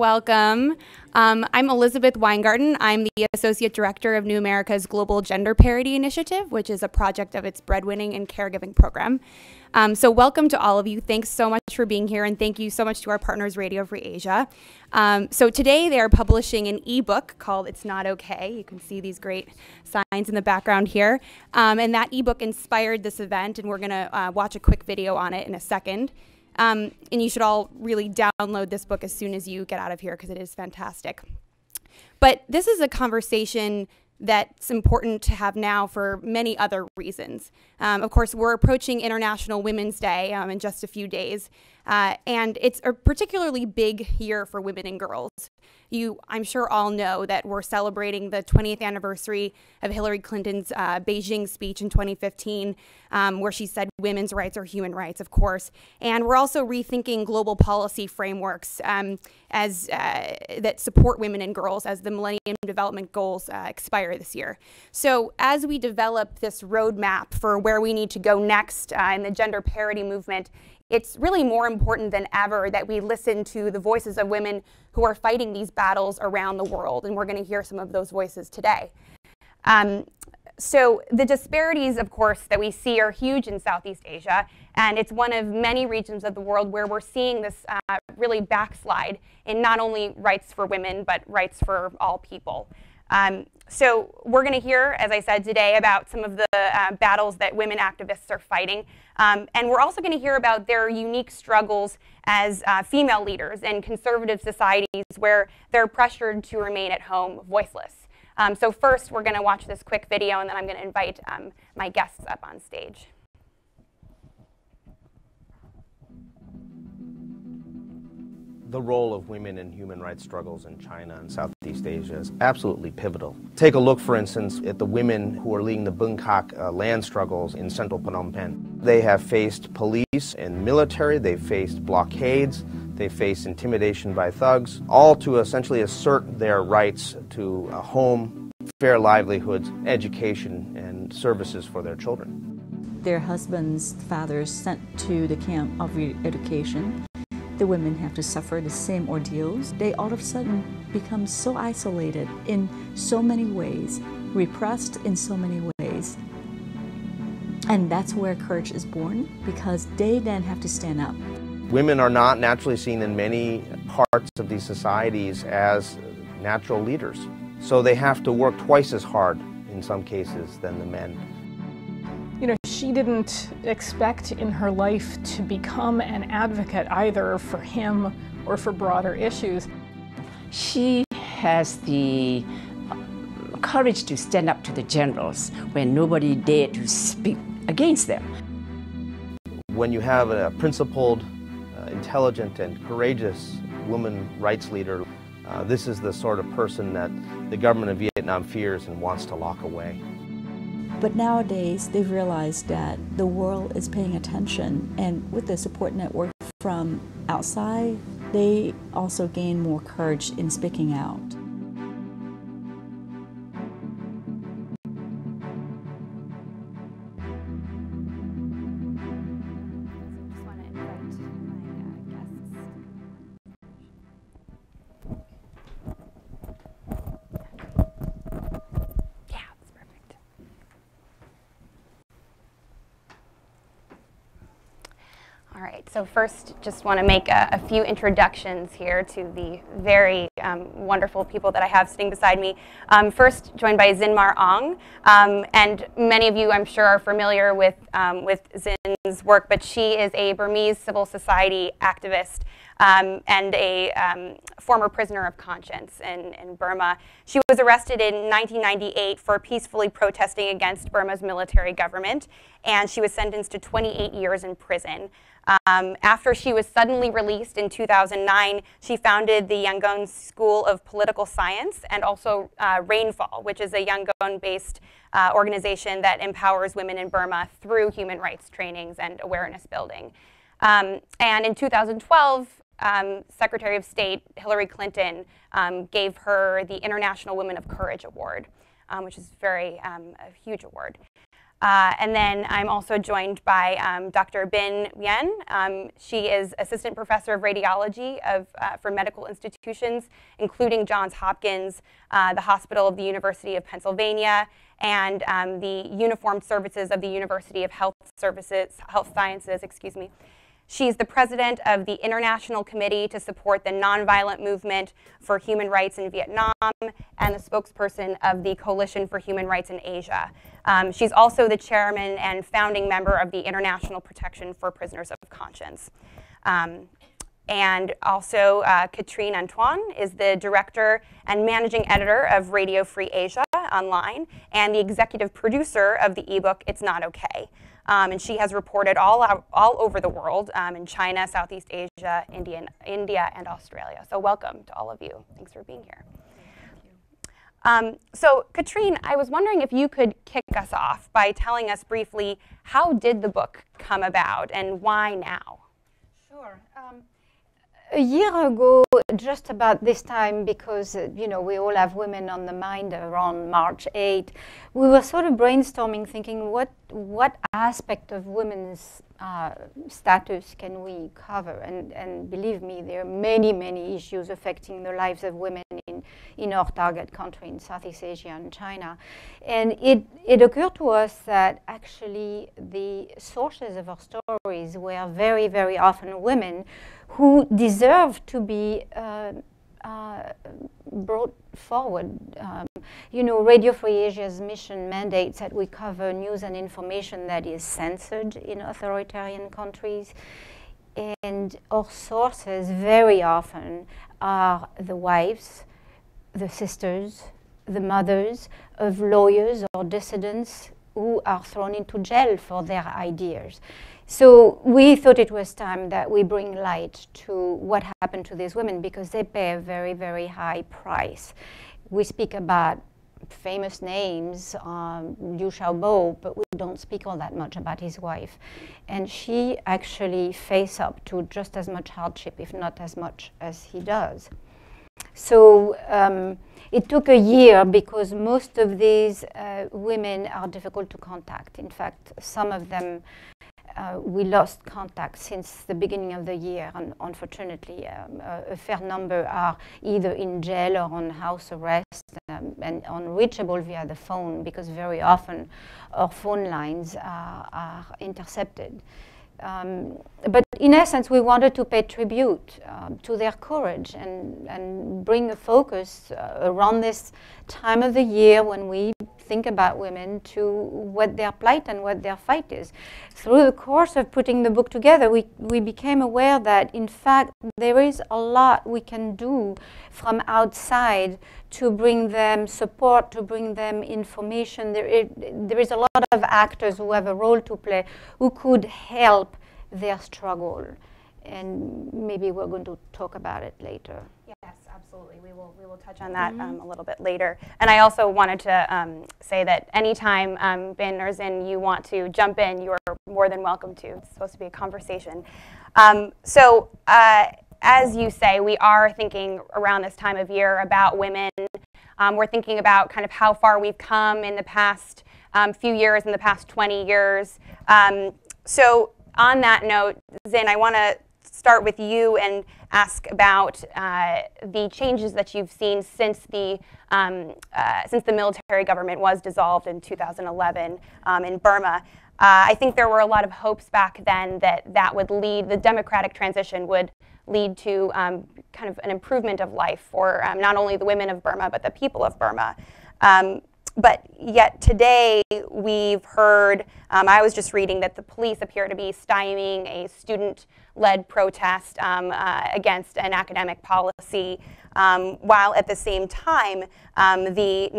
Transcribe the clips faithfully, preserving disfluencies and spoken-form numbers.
Welcome. Um, I'm Elizabeth Weingarten. I'm the Associate Director of New America's Global Gender Parity Initiative, which is a project of its breadwinning and caregiving program. Um, so welcome to all of you. Thanks so much for being here, and thank you so much to our partners, Radio Free Asia. Um, so today they are publishing an ebook called It's Not Okay. You can see these great signs in the background here. Um, and that ebook inspired this event, and we're going to uh, watch a quick video on it in a second. Um, and you should all really download this book as soon as you get out of here because it is fantastic. But this is a conversation that's important to have now for many other reasons. Um, of course, we're approaching International Women's Day um, in just a few days, uh, and it's a particularly big year for women and girls. You, I'm sure, all know that we're celebrating the twentieth anniversary of Hillary Clinton's uh, Beijing speech in twenty fifteen, um, where she said women's rights are human rights, of course. And we're also rethinking global policy frameworks um, as uh, that support women and girls as the Millennium Development Goals uh, expire this year. So as we develop this roadmap for where we need to go next uh, in the gender parity movement, it's really more important than ever that we listen to the voices of women who are fighting these battles around the world, and we're going to hear some of those voices today. Um, so the disparities, of course, that we see are huge in Southeast Asia, and it's one of many regions of the world where we're seeing this uh, really backslide in not only rights for women, but rights for all people. Um, so we're going to hear, as I said today, about some of the uh, battles that women activists are fighting. Um, and we're also going to hear about their unique struggles as uh, female leaders in conservative societies where they're pressured to remain at home voiceless. Um, so first, we're going to watch this quick video, and then I'm going to invite um, my guests up on stage. The role of women in human rights struggles in China and Southeast Asia is absolutely pivotal. Take a look, for instance, at the women who are leading the Bungkok uh, land struggles in central Phnom Penh. They have faced police and military, they've faced blockades, they face intimidation by thugs, all to essentially assert their rights to a home, fair livelihoods, education, and services for their children. Their husbands, fathers sent to the camp of re-education. The women have to suffer the same ordeals. They all of a sudden become so isolated in so many ways, repressed in so many ways. And that's where courage is born, because they then have to stand up. Women are not naturally seen in many parts of these societies as natural leaders. So they have to work twice as hard in some cases than the men. You know, she didn't expect in her life to become an advocate either for him or for broader issues. She has the courage to stand up to the generals when nobody dared to speak against them. When you have a principled, uh, intelligent, and courageous woman rights leader, uh, this is the sort of person that the government of Vietnam fears and wants to lock away. But nowadays, they've realized that the world is paying attention, and with the support network from outside, they also gain more courage in speaking out. So first, just want to make a, a few introductions here to the very um, wonderful people that I have sitting beside me. Um, first, joined by Zin Mar Aung, um, and many of you, I'm sure, are familiar with, um, with Zin's work, but she is a Burmese civil society activist um, and a um, former prisoner of conscience in, in Burma. She was arrested in nineteen ninety-eight for peacefully protesting against Burma's military government, and she was sentenced to twenty-eight years in prison. Um, after she was suddenly released in two thousand nine, she founded the Yangon School of Political Science and also uh, RAINFALL, which is a Yangon-based uh, organization that empowers women in Burma through human rights trainings and awareness building. Um, and in two thousand twelve, um, Secretary of State Hillary Clinton um, gave her the International Women of Courage Award, um, which is very um, a huge award. Uh, and then I'm also joined by um, Doctor Bin Yen. Um, she is Assistant Professor of Radiology of, uh, for Medical Institutions, including Johns Hopkins, uh, the Hospital of the University of Pennsylvania, and um, the Uniformed Services of the University of Health Services, Health Sciences, excuse me. She's the president of the International Committee to Support the Nonviolent Movement for Human Rights in Vietnam and the spokesperson of the Coalition for Human Rights in Asia. Um, she's also the chairman and founding member of the International Protection for Prisoners of Conscience. Um, and also uh, Catherine Antoine is the director and managing editor of Radio Free Asia Online and the executive producer of the ebook It's Not Okay. Um, and she has reported all out, all over the world, um, in China, Southeast Asia, India, India, and Australia. So welcome to all of you. Thanks for being here. Um, so Catherine, I was wondering if you could kick us off by telling us briefly, how did the book come about and why now? Sure. Um, a year ago, just about this time, because uh, you know, we all have women on the mind around March eighth, we were sort of brainstorming, thinking what what aspect of women's uh, status can we cover? And and believe me, there are many, many issues affecting the lives of women in, in our target country, in Southeast Asia and China. And it, it occurred to us that actually the sources of our stories were very, very often women who deserve to be uh, uh, brought forward. Um, you know, Radio Free Asia's mission mandates that we cover news and information that is censored in authoritarian countries. And our sources very often are the wives, the sisters, the mothers of lawyers or dissidents who are thrown into jail for their ideas. So we thought it was time that we bring light to what happened to these women, because they pay a very, very high price. We speak about famous names, um, Liu Xiaobo, but we don't speak all that much about his wife. And she actually faces up to just as much hardship, if not as much as he does. So um, it took a year because most of these uh, women are difficult to contact. In fact, some of them Uh, we lost contact since the beginning of the year, and unfortunately um, a, a fair number are either in jail or on house arrest um, and unreachable via the phone, because very often our phone lines are, are intercepted. Um, but in essence, we wanted to pay tribute uh, to their courage and, and bring a focus uh, around this time of the year when we think about women to what their plight and what their fight is. Through the course of putting the book together, we, we became aware that, in fact, there is a lot we can do from outside to bring them support, to bring them information. There is, there is a lot of actors who have a role to play, who could help their struggle. And maybe we're going to talk about it later. Yes, absolutely. We will, we will touch on that mm-hmm. um, a little bit later. And I also wanted to um, say that anytime, um, Bin or Zin, you want to jump in, you are more than welcome to. It's supposed to be a conversation. Um, so, uh, as you say, we are thinking around this time of year about women. Um, we're thinking about kind of how far we've come in the past um, few years, in the past twenty years. Um, so on that note, Zin, I want to start with you and ask about uh, the changes that you've seen since the, um, uh, since the military government was dissolved in two thousand eleven um, in Burma. Uh, I think there were a lot of hopes back then that that would lead, the democratic transition would lead to um, kind of an improvement of life for um, not only the women of Burma, but the people of Burma. Um, But yet today we've heard, um, I was just reading that the police appear to be stymieing a student-led protest um, uh, against an academic policy, um, while at the same time um, the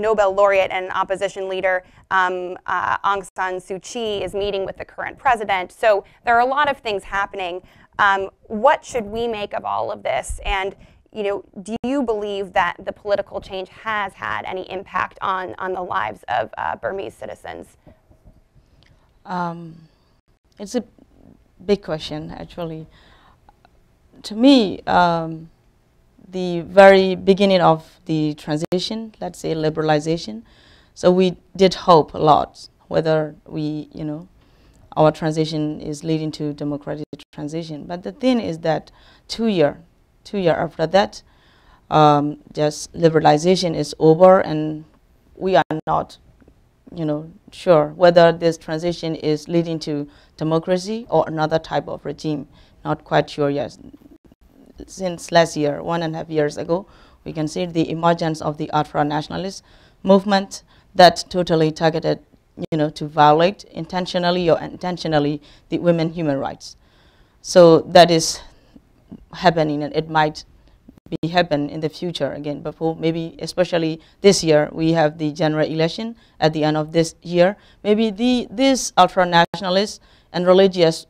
Nobel laureate and opposition leader um, uh, Aung San Suu Kyi is meeting with the current president. So there are a lot of things happening. Um, what should we make of all of this? And you know, do you believe that the political change has had any impact on, on the lives of uh, Burmese citizens? Um, it's a big question, actually. To me, um, the very beginning of the transition, let's say liberalization, So we did hope a lot whether we, you know, our transition is leading to democratic transition. But the thing is that two year, two year after that, um, just liberalization is over, and we are not, you know, sure whether this transition is leading to democracy or another type of regime. Not quite sure yet. Since last year, one and a half years ago, we can see the emergence of the ultra-nationalist movement that totally targeted, you know, to violate intentionally or unintentionally the women's human rights. So that is happening, and it might be happen in the future again. Before, maybe especially this year, we have the general election at the end of this year. Maybe the these ultra-nationalists and religious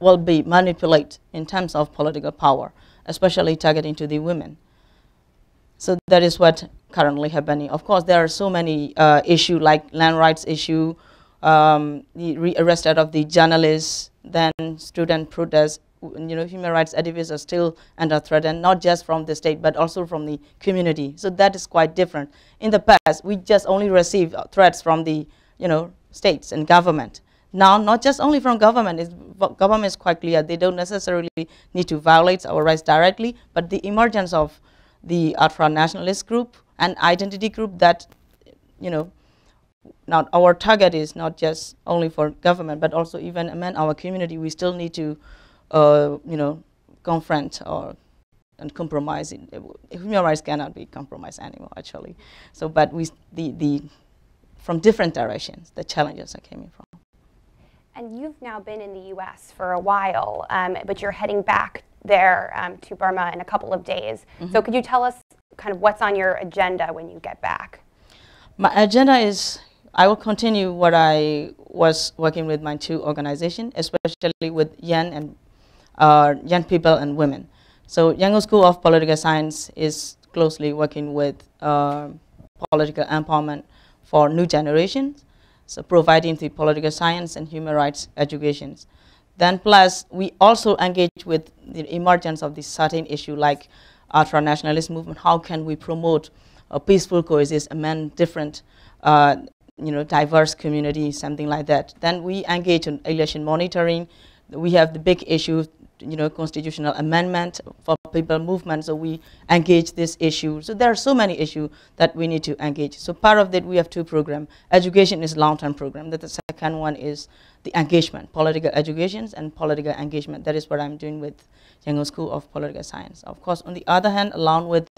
will be manipulated in terms of political power, especially targeting to the women. So that is what currently happening. Of course, there are so many uh, issues like land rights issue, um, the re-arrest of the journalists, then student protests. You know, human rights activists are still under threat, and not just from the state, but also from the community. So that is quite different. In the past, we just only received threats from the, you know, states and government. Now, not just only from government. It's, government is quite clear. They don't necessarily need to violate our rights directly, but the emergence of the ultra-nationalist group and identity group that, you know, not our target is not just only for government, but also even among our community. We still need to, uh, you know, confront or and compromise. Human rights cannot be compromised anymore, actually. So, but we the the from different directions the challenges are coming from. And you've now been in the U S for a while, um, but you're heading back there um, to Burma in a couple of days. Mm-hmm. So could you tell us kind of what's on your agenda when you get back? My agenda is I will continue what I was working with my two organizations, especially with Yen and uh, young people and women. So Yangon School of Political Science is closely working with uh, political empowerment for new generations, so providing the political science and human rights educations. Then plus, we also engage with the emergence of this certain issue like ultra-nationalist movement. How can we promote a peaceful coexistence among different, uh, you know, diverse communities, something like that. Then we engage in election monitoring. We have the big issue, you know, constitutional amendment for people movement. So we engage this issue. So there are so many issues that we need to engage. So part of that, we have two programs. Education is long-term program. The second one is the engagement, political educations and political engagement. That is what I'm doing with Yangon School of Political Science. Of course, on the other hand, along with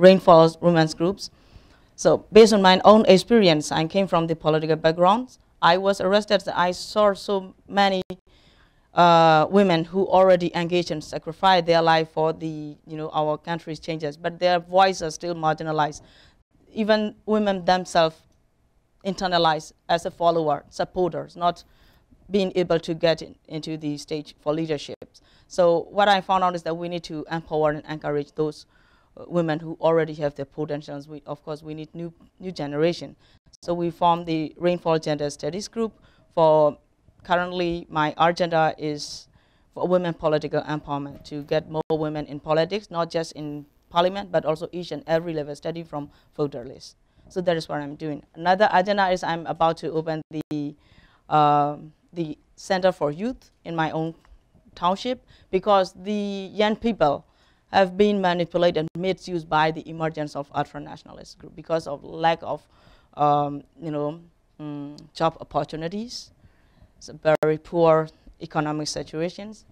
RAINFALL's women's groups. So based on my own experience, I came from the political backgrounds. I was arrested. I saw so many Uh, women who already engaged and sacrificed their life for the, you know, our country's changes, but their voices are still marginalized. Even women themselves internalized as a follower, supporters, not being able to get in, into the stage for leadership. So what I found out is that we need to empower and encourage those uh, women who already have their potentials. We, of course, we need new new generation. So we formed the RAINFALL Gender Studies Group. For currently, my agenda is for women political empowerment, to get more women in politics, not just in parliament, but also each and every level, starting from voter list. So that is what I'm doing. Another agenda is I'm about to open the, uh, the Center for Youth in my own township, because the young people have been manipulated and misused by the emergence of ultra-nationalist group because of lack of um, you know, um, job opportunities. It's a very poor economic situations.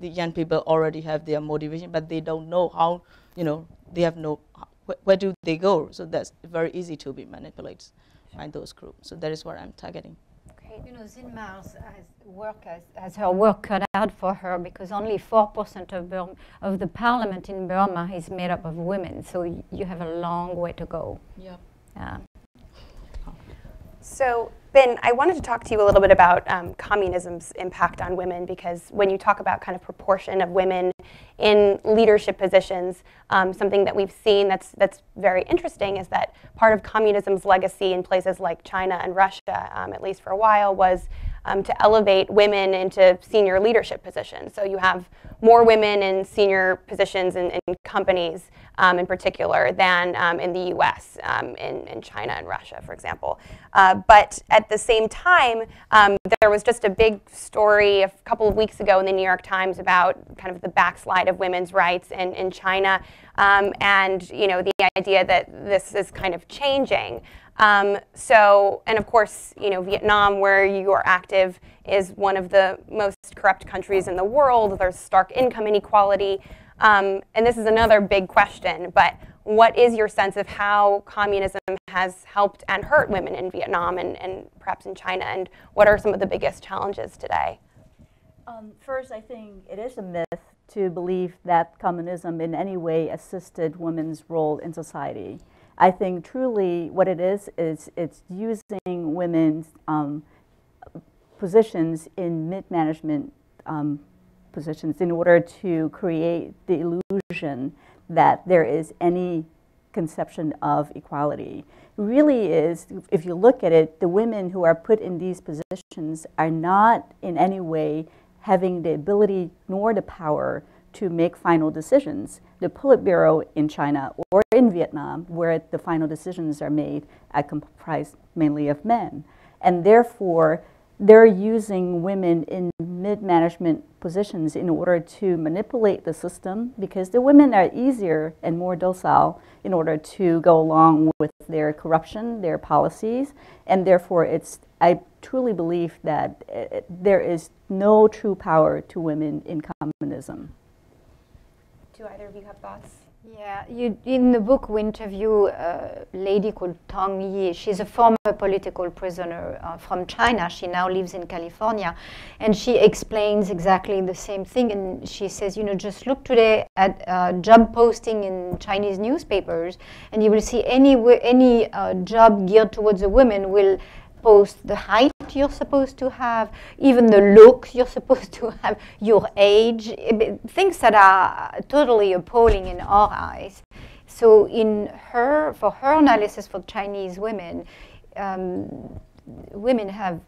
The young people already have their motivation, but they don't know how, you know, they have no, wh where do they go? So that's very easy to be manipulated by those groups. So that is what I'm targeting. Okay. You know, Zin Mar has work has, has her work cut out for her, because only four percent of, Burma, of the parliament in Burma is made up of women. So you have a long way to go. Yeah. Yeah. So, Ben, I wanted to talk to you a little bit about um, communism's impact on women, because when you talk about kind of proportion of women in leadership positions, um, something that we've seen that's, that's very interesting is that part of communism's legacy in places like China and Russia, um, at least for a while, was um, to elevate women into senior leadership positions. So you have more women in senior positions in, in companies um, in particular than um, in the U S, um, in, in China and Russia, for example. Uh, but at the same time, um, there was just a big story a couple of weeks ago in the New York Times about kind of the backslide of women's rights in, in China, um, and you know, the idea that this is kind of changing. Um, so, and of course, you know, Vietnam, where you are active, is one of the most corrupt countries in the world. There's stark income inequality. Um, and this is another big question, but what is your sense of how communism has helped and hurt women in Vietnam and, and perhaps in China? And what are some of the biggest challenges today? Um, first, I think it is a myth to believe that communism in any way assisted women's role in society. I think truly what it is, is it's using women's um, positions in mid-management um, positions in order to create the illusion that there is any conception of equality. It really is, if you look at it, the women who are put in these positions are not in any way having the ability nor the power to make final decisions. The Politburo in China or in Vietnam, where the final decisions are made, are comprised mainly of men. And therefore, they're using women in mid-management positions in order to manipulate the system, because the women are easier and more docile in order to go along with their corruption, their policies, and therefore it's, I truly believe that uh, there is no true power to women in communism. Do either of you have thoughts? Yeah, you, in the book we interview a lady called Tong Yi. She's a former political prisoner uh, from China. She now lives in California, and she explains exactly the same thing. And she says, you know, just look today at uh, job posting in Chinese newspapers, and you will see any any uh, job geared towards a woman will post the height you're supposed to have, even the looks you're supposed to have, your age, things that are totally appalling in our eyes. So in her, for her analysis for Chinese women, um, women have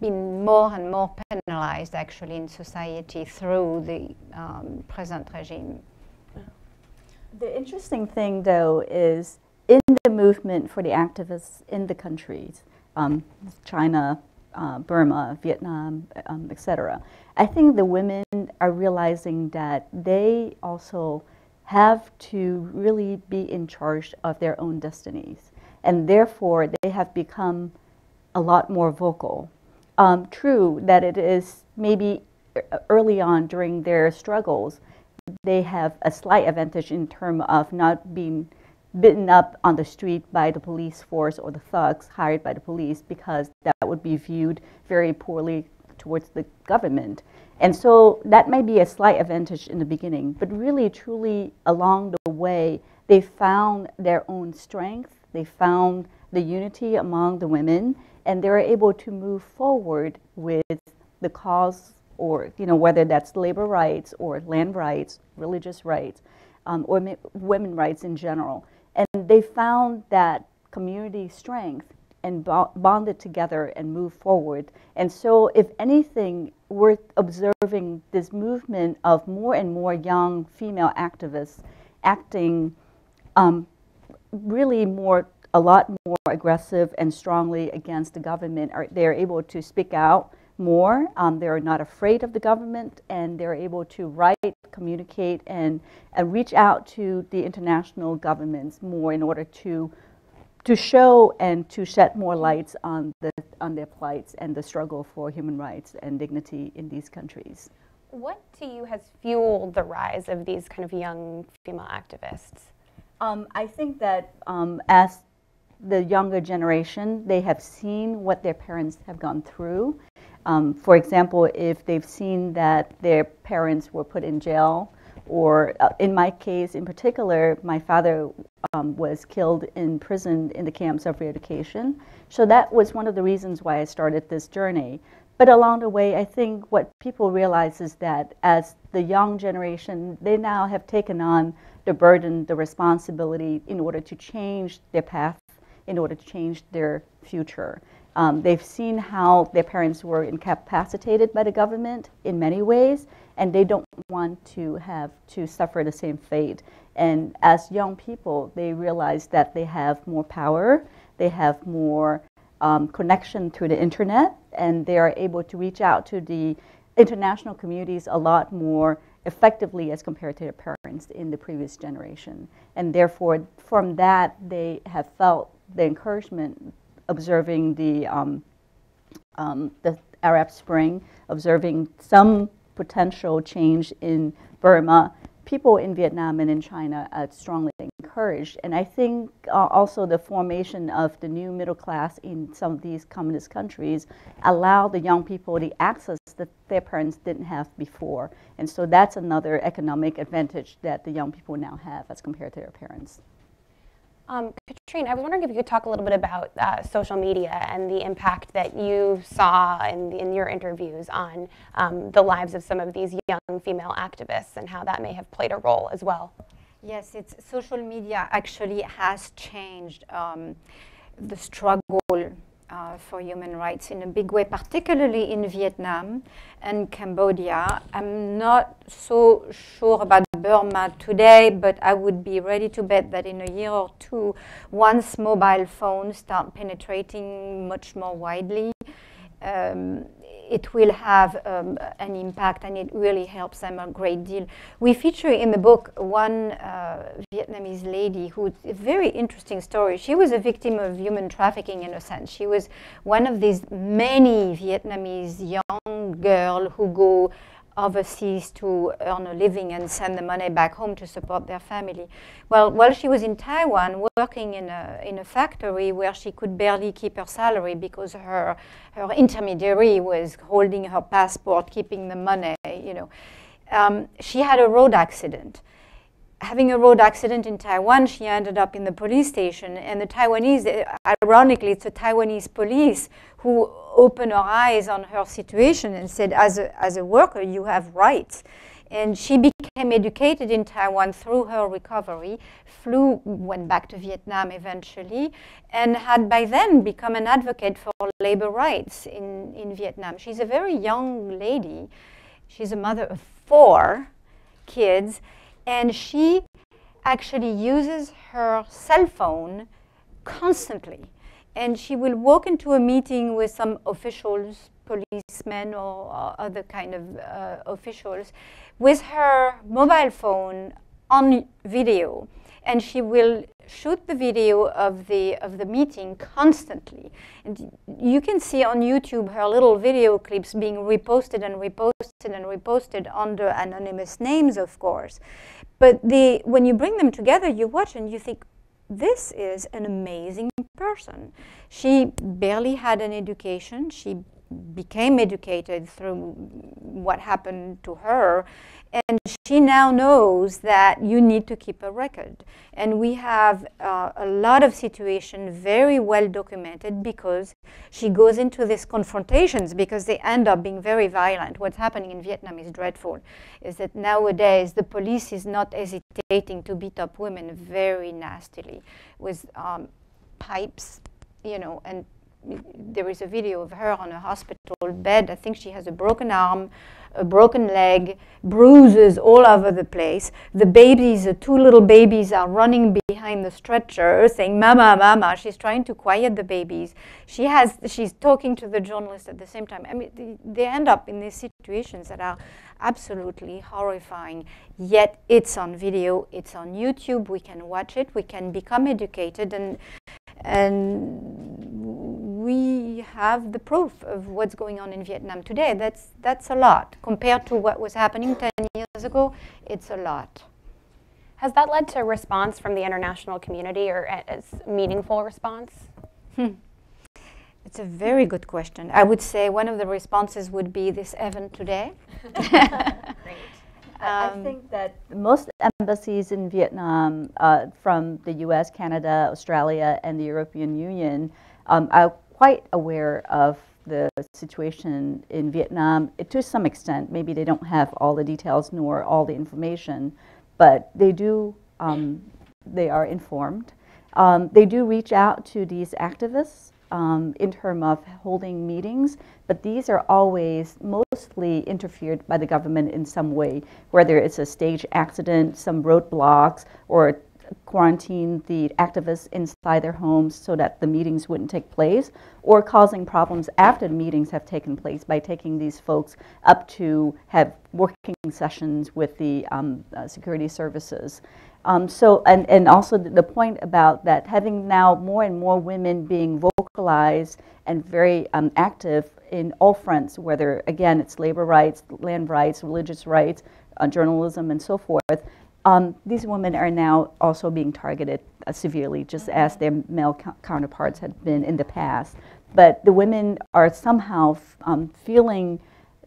been more and more penalized actually in society through the um, present regime. The interesting thing though is in the movement for the activists in the countries, Um, China, uh, Burma, Vietnam, um, et cetera. I think the women are realizing that they also have to really be in charge of their own destinies, and therefore they have become a lot more vocal. Um, true that it is maybe early on during their struggles, they have a slight advantage in terms of not being bitten up on the street by the police force or the thugs hired by the police, because that would be viewed very poorly towards the government. And so that may be a slight advantage in the beginning, but really truly along the way, they found their own strength, they found the unity among the women, and they were able to move forward with the cause, or you know, whether that's labor rights or land rights, religious rights, um, or women rights in general. And they found that community strength and bo bonded together and moved forward. And so if anything, we're observing this movement of more and more young female activists acting um, really more, a lot more aggressive and strongly against the government. They're able to speak out more, um, they're not afraid of the government, and they're able to write, communicate, and uh, reach out to the international governments more in order to to show and to shed more lights on the on their plights and the struggle for human rights and dignity in these countries. What to you has fueled the rise of these kind of young female activists? Um, I think that um, as the younger generation, they have seen what their parents have gone through. Um, for example, if they've seen that their parents were put in jail, or uh, in my case in particular, my father um, was killed in prison in the camps of re-education. So that was one of the reasons why I started this journey. But along the way, I think what people realize is that as the young generation, they now have taken on the burden, the responsibility in order to change their path, in order to change their future. Um, they've seen how their parents were incapacitated by the government in many ways, and they don't want to have to suffer the same fate. And as young people, they realize that they have more power, they have more um, connection to the internet, and they are able to reach out to the international communities a lot more effectively as compared to their parents in the previous generation. And therefore, from that, they have felt the encouragement, observing the, um, um, the Arab Spring, observing some potential change in Burma. People in Vietnam and in China are strongly encouraged. And I think uh, also the formation of the new middle class in some of these communist countries allow the young people the access that their parents didn't have before. And so that's another economic advantage that the young people now have as compared to their parents. Um, Catherine, I was wondering if you could talk a little bit about uh, social media and the impact that you saw in, in your interviews on um, the lives of some of these young female activists and how that may have played a role as well. Yes, it's, social media actually has changed um, the struggle uh, for human rights in a big way, particularly in Vietnam and Cambodia. I'm not so sure about Burma today, but I would be ready to bet that in a year or two, once mobile phones start penetrating much more widely, um, it will have um, an impact, and it really helps them a great deal. We feature in the book one uh, Vietnamese lady who's a very interesting story. She was a victim of human trafficking in a sense. She was one of these many Vietnamese young girls who go overseas to earn a living and send the money back home to support their family. Well, while she was in Taiwan working in a, in a factory where she could barely keep her salary because her, her intermediary was holding her passport, keeping the money, you know. Um, she had a road accident. Having a road accident in Taiwan, she ended up in the police station, and the Taiwanese, ironically, it's the Taiwanese police who opened her eyes on her situation and said, as a, as a worker, you have rights. And she became educated in Taiwan through her recovery, flew, went back to Vietnam eventually, and had by then become an advocate for labor rights in, in Vietnam. She's a very young lady. She's a mother of four kids. And she actually uses her cell phone constantly. And she will walk into a meeting with some officials, policemen or, or other kind of uh, officials, with her mobile phone on video. And she will shoot the video of the, of the meeting constantly. And you can see on YouTube her little video clips being reposted and reposted and reposted under anonymous names, of course. But the, when you bring them together, you watch and you think, this is an amazing person. She barely had an education. She became educated through what happened to her. And she now knows that you need to keep a record. And we have uh, a lot of situations very well documented because she goes into these confrontations because they end up being very violent. What's happening in Vietnam is dreadful, is that nowadays the police is not hesitating to beat up women very nastily with um, pipes, you know, and there is a video of her on a hospital bed. I think she has a broken arm, a broken leg, bruises all over the place. The babies, the two little babies are running behind the stretcher saying, "Mama, Mama." She's trying to quiet the babies. She has, she's talking to the journalist at the same time. I mean, they end up in these situations that are absolutely horrifying. Yet it's on video, it's on YouTube. We can watch it, we can become educated, and and we have the proof of what's going on in Vietnam today. That's, that's a lot. Compared to what was happening ten years ago, it's a lot. Has that led to a response from the international community, or a meaningful response? Hmm. It's a very good question. I would say one of the responses would be this event today. Great. Um, I think that most embassies in Vietnam uh, from the U S, Canada, Australia, and the European Union um, are quite aware of the situation in Vietnam. It, to some extent, maybe they don't have all the details nor all the information, but they do, um, they are informed. Um, they do reach out to these activists um, in terms of holding meetings, but these are always mostly interfered by the government in some way, whether it's a stage accident, some roadblocks, or quarantine the activists inside their homes so that the meetings wouldn't take place, or causing problems after the meetings have taken place by taking these folks up to have working sessions with the um, uh, security services. Um, so, and, and also the point about that having now more and more women being vocalized and very um, active in all fronts, whether, again, it's labor rights, land rights, religious rights, uh, journalism, and so forth, Um, these women are now also being targeted uh, severely, just as their male co counterparts had been in the past. But the women are somehow f um, feeling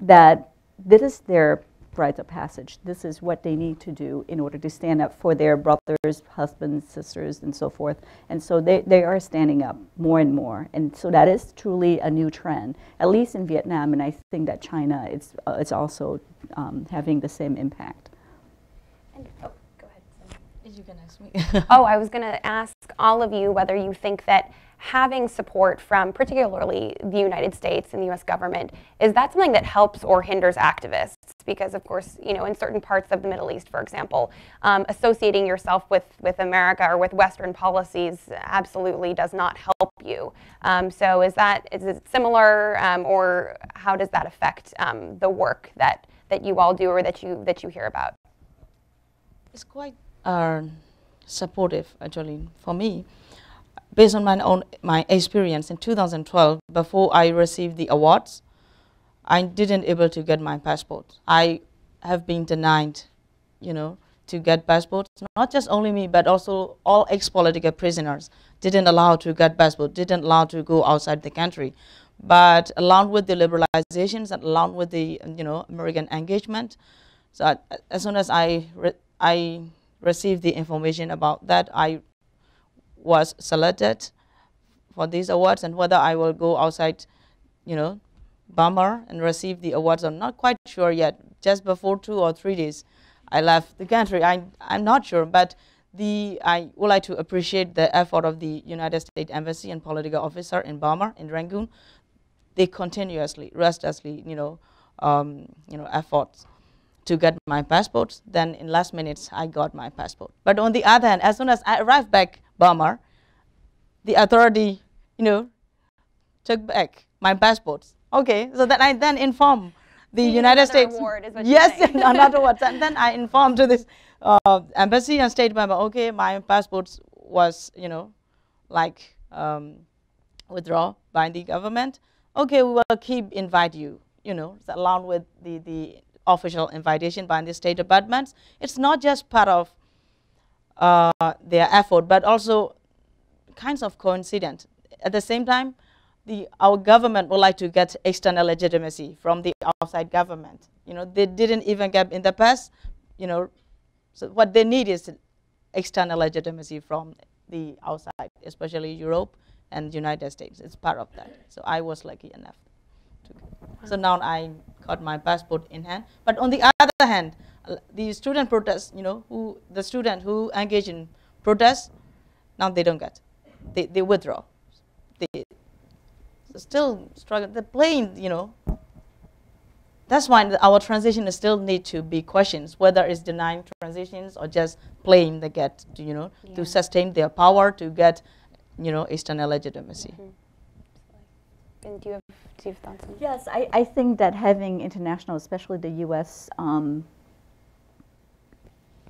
that this is their rite of passage. This is what they need to do in order to stand up for their brothers, husbands, sisters, and so forth. And so they, they are standing up more and more. And so that is truly a new trend, at least in Vietnam. And I think that China is, uh, is also um, having the same impact. Oh, go ahead. Did you ask me? Oh, I was going to ask all of you whether you think that having support from particularly the United States and the U S government, is that something that helps or hinders activists? Because, of course, you know, in certain parts of the Middle East, for example, um, associating yourself with, with America or with Western policies absolutely does not help you. Um, so is that, is it similar, um, or how does that affect um, the work that, that you all do or that you, that you hear about? It's quite uh, supportive, actually, for me. Based on my own my experience in two thousand twelve, before I received the awards, I didn't able to get my passport. I have been denied, you know, to get passports. Not just only me, but also all ex-political prisoners didn't allow to get passport, didn't allow to go outside the country. But along with the liberalizations and along with the, you know, American engagement, so I, as soon as I re I received the information about that, I was selected for these awards, and whether I will go outside, you know, Burma and receive the awards, I'm not quite sure yet. Just before two or three days, I left the country. I, I'm not sure, but the, I would like to appreciate the effort of the United States Embassy and political officer in Burma, in Rangoon. They continuously, restlessly, you know, um, you know, efforts to get my passports. Then in last minutes, I got my passport. But on the other hand, as soon as I arrived back Burma, the authority, you know, took back my passports. Okay, so then I then informed the you United States. Award is what yes, another award. And then I informed to this uh, embassy and state member, okay, my passports was, you know, like um, withdrawn by the government. Okay, we will keep invite you, you know, along with the, the official invitation by the State Departments. It's not just part of uh, their effort, but also kinds of coincident. At the same time, the, our government would like to get external legitimacy from the outside government. You know, they didn't even get in the past, you know, so what they need is external legitimacy from the outside, especially Europe and United States. It's part of that. So I was lucky enough. So now I got my passport in hand. But on the other hand, the student protests, you know, who the student who engage in protests, now they don't get. They, they withdraw. They still struggle. They're playing, you know. That's why our transition is still need to be questioned, whether it's denying transitions or just playing the get, to, you know, yeah. to sustain their power, to get, you know, external legitimacy. Mm-hmm. And do you have, do you have thoughts on that? Yes, I, I think that having international, especially the U S, um,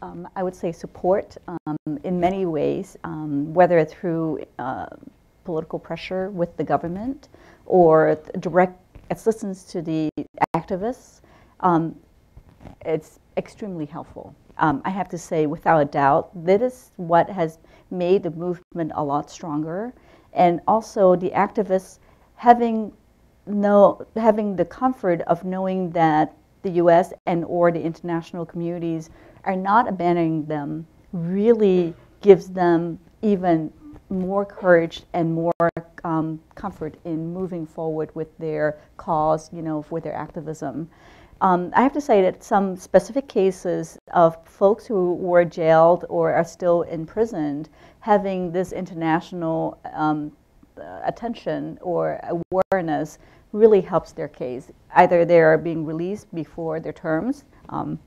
um, I would say support um, in many ways, um, whether through uh, political pressure with the government or th direct assistance to the activists, um, it's extremely helpful. Um, I have to say, without a doubt, that is what has made the movement a lot stronger. And also the activists having no having the comfort of knowing that the U S and or the international communities are not abandoning them really gives them even more courage and more um, comfort in moving forward with their cause, you know, with their activism. Um, I have to say that some specific cases of folks who were jailed or are still imprisoned, having this international um, attention or awareness really helps their case. Either they are being released before their terms, um,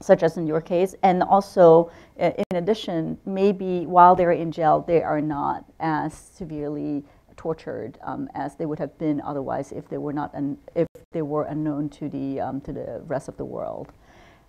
such as in your case, and also uh, in addition, maybe while they're in jail, they are not as severely tortured um, as they would have been otherwise if they were not un if they were unknown to the um, to the rest of the world.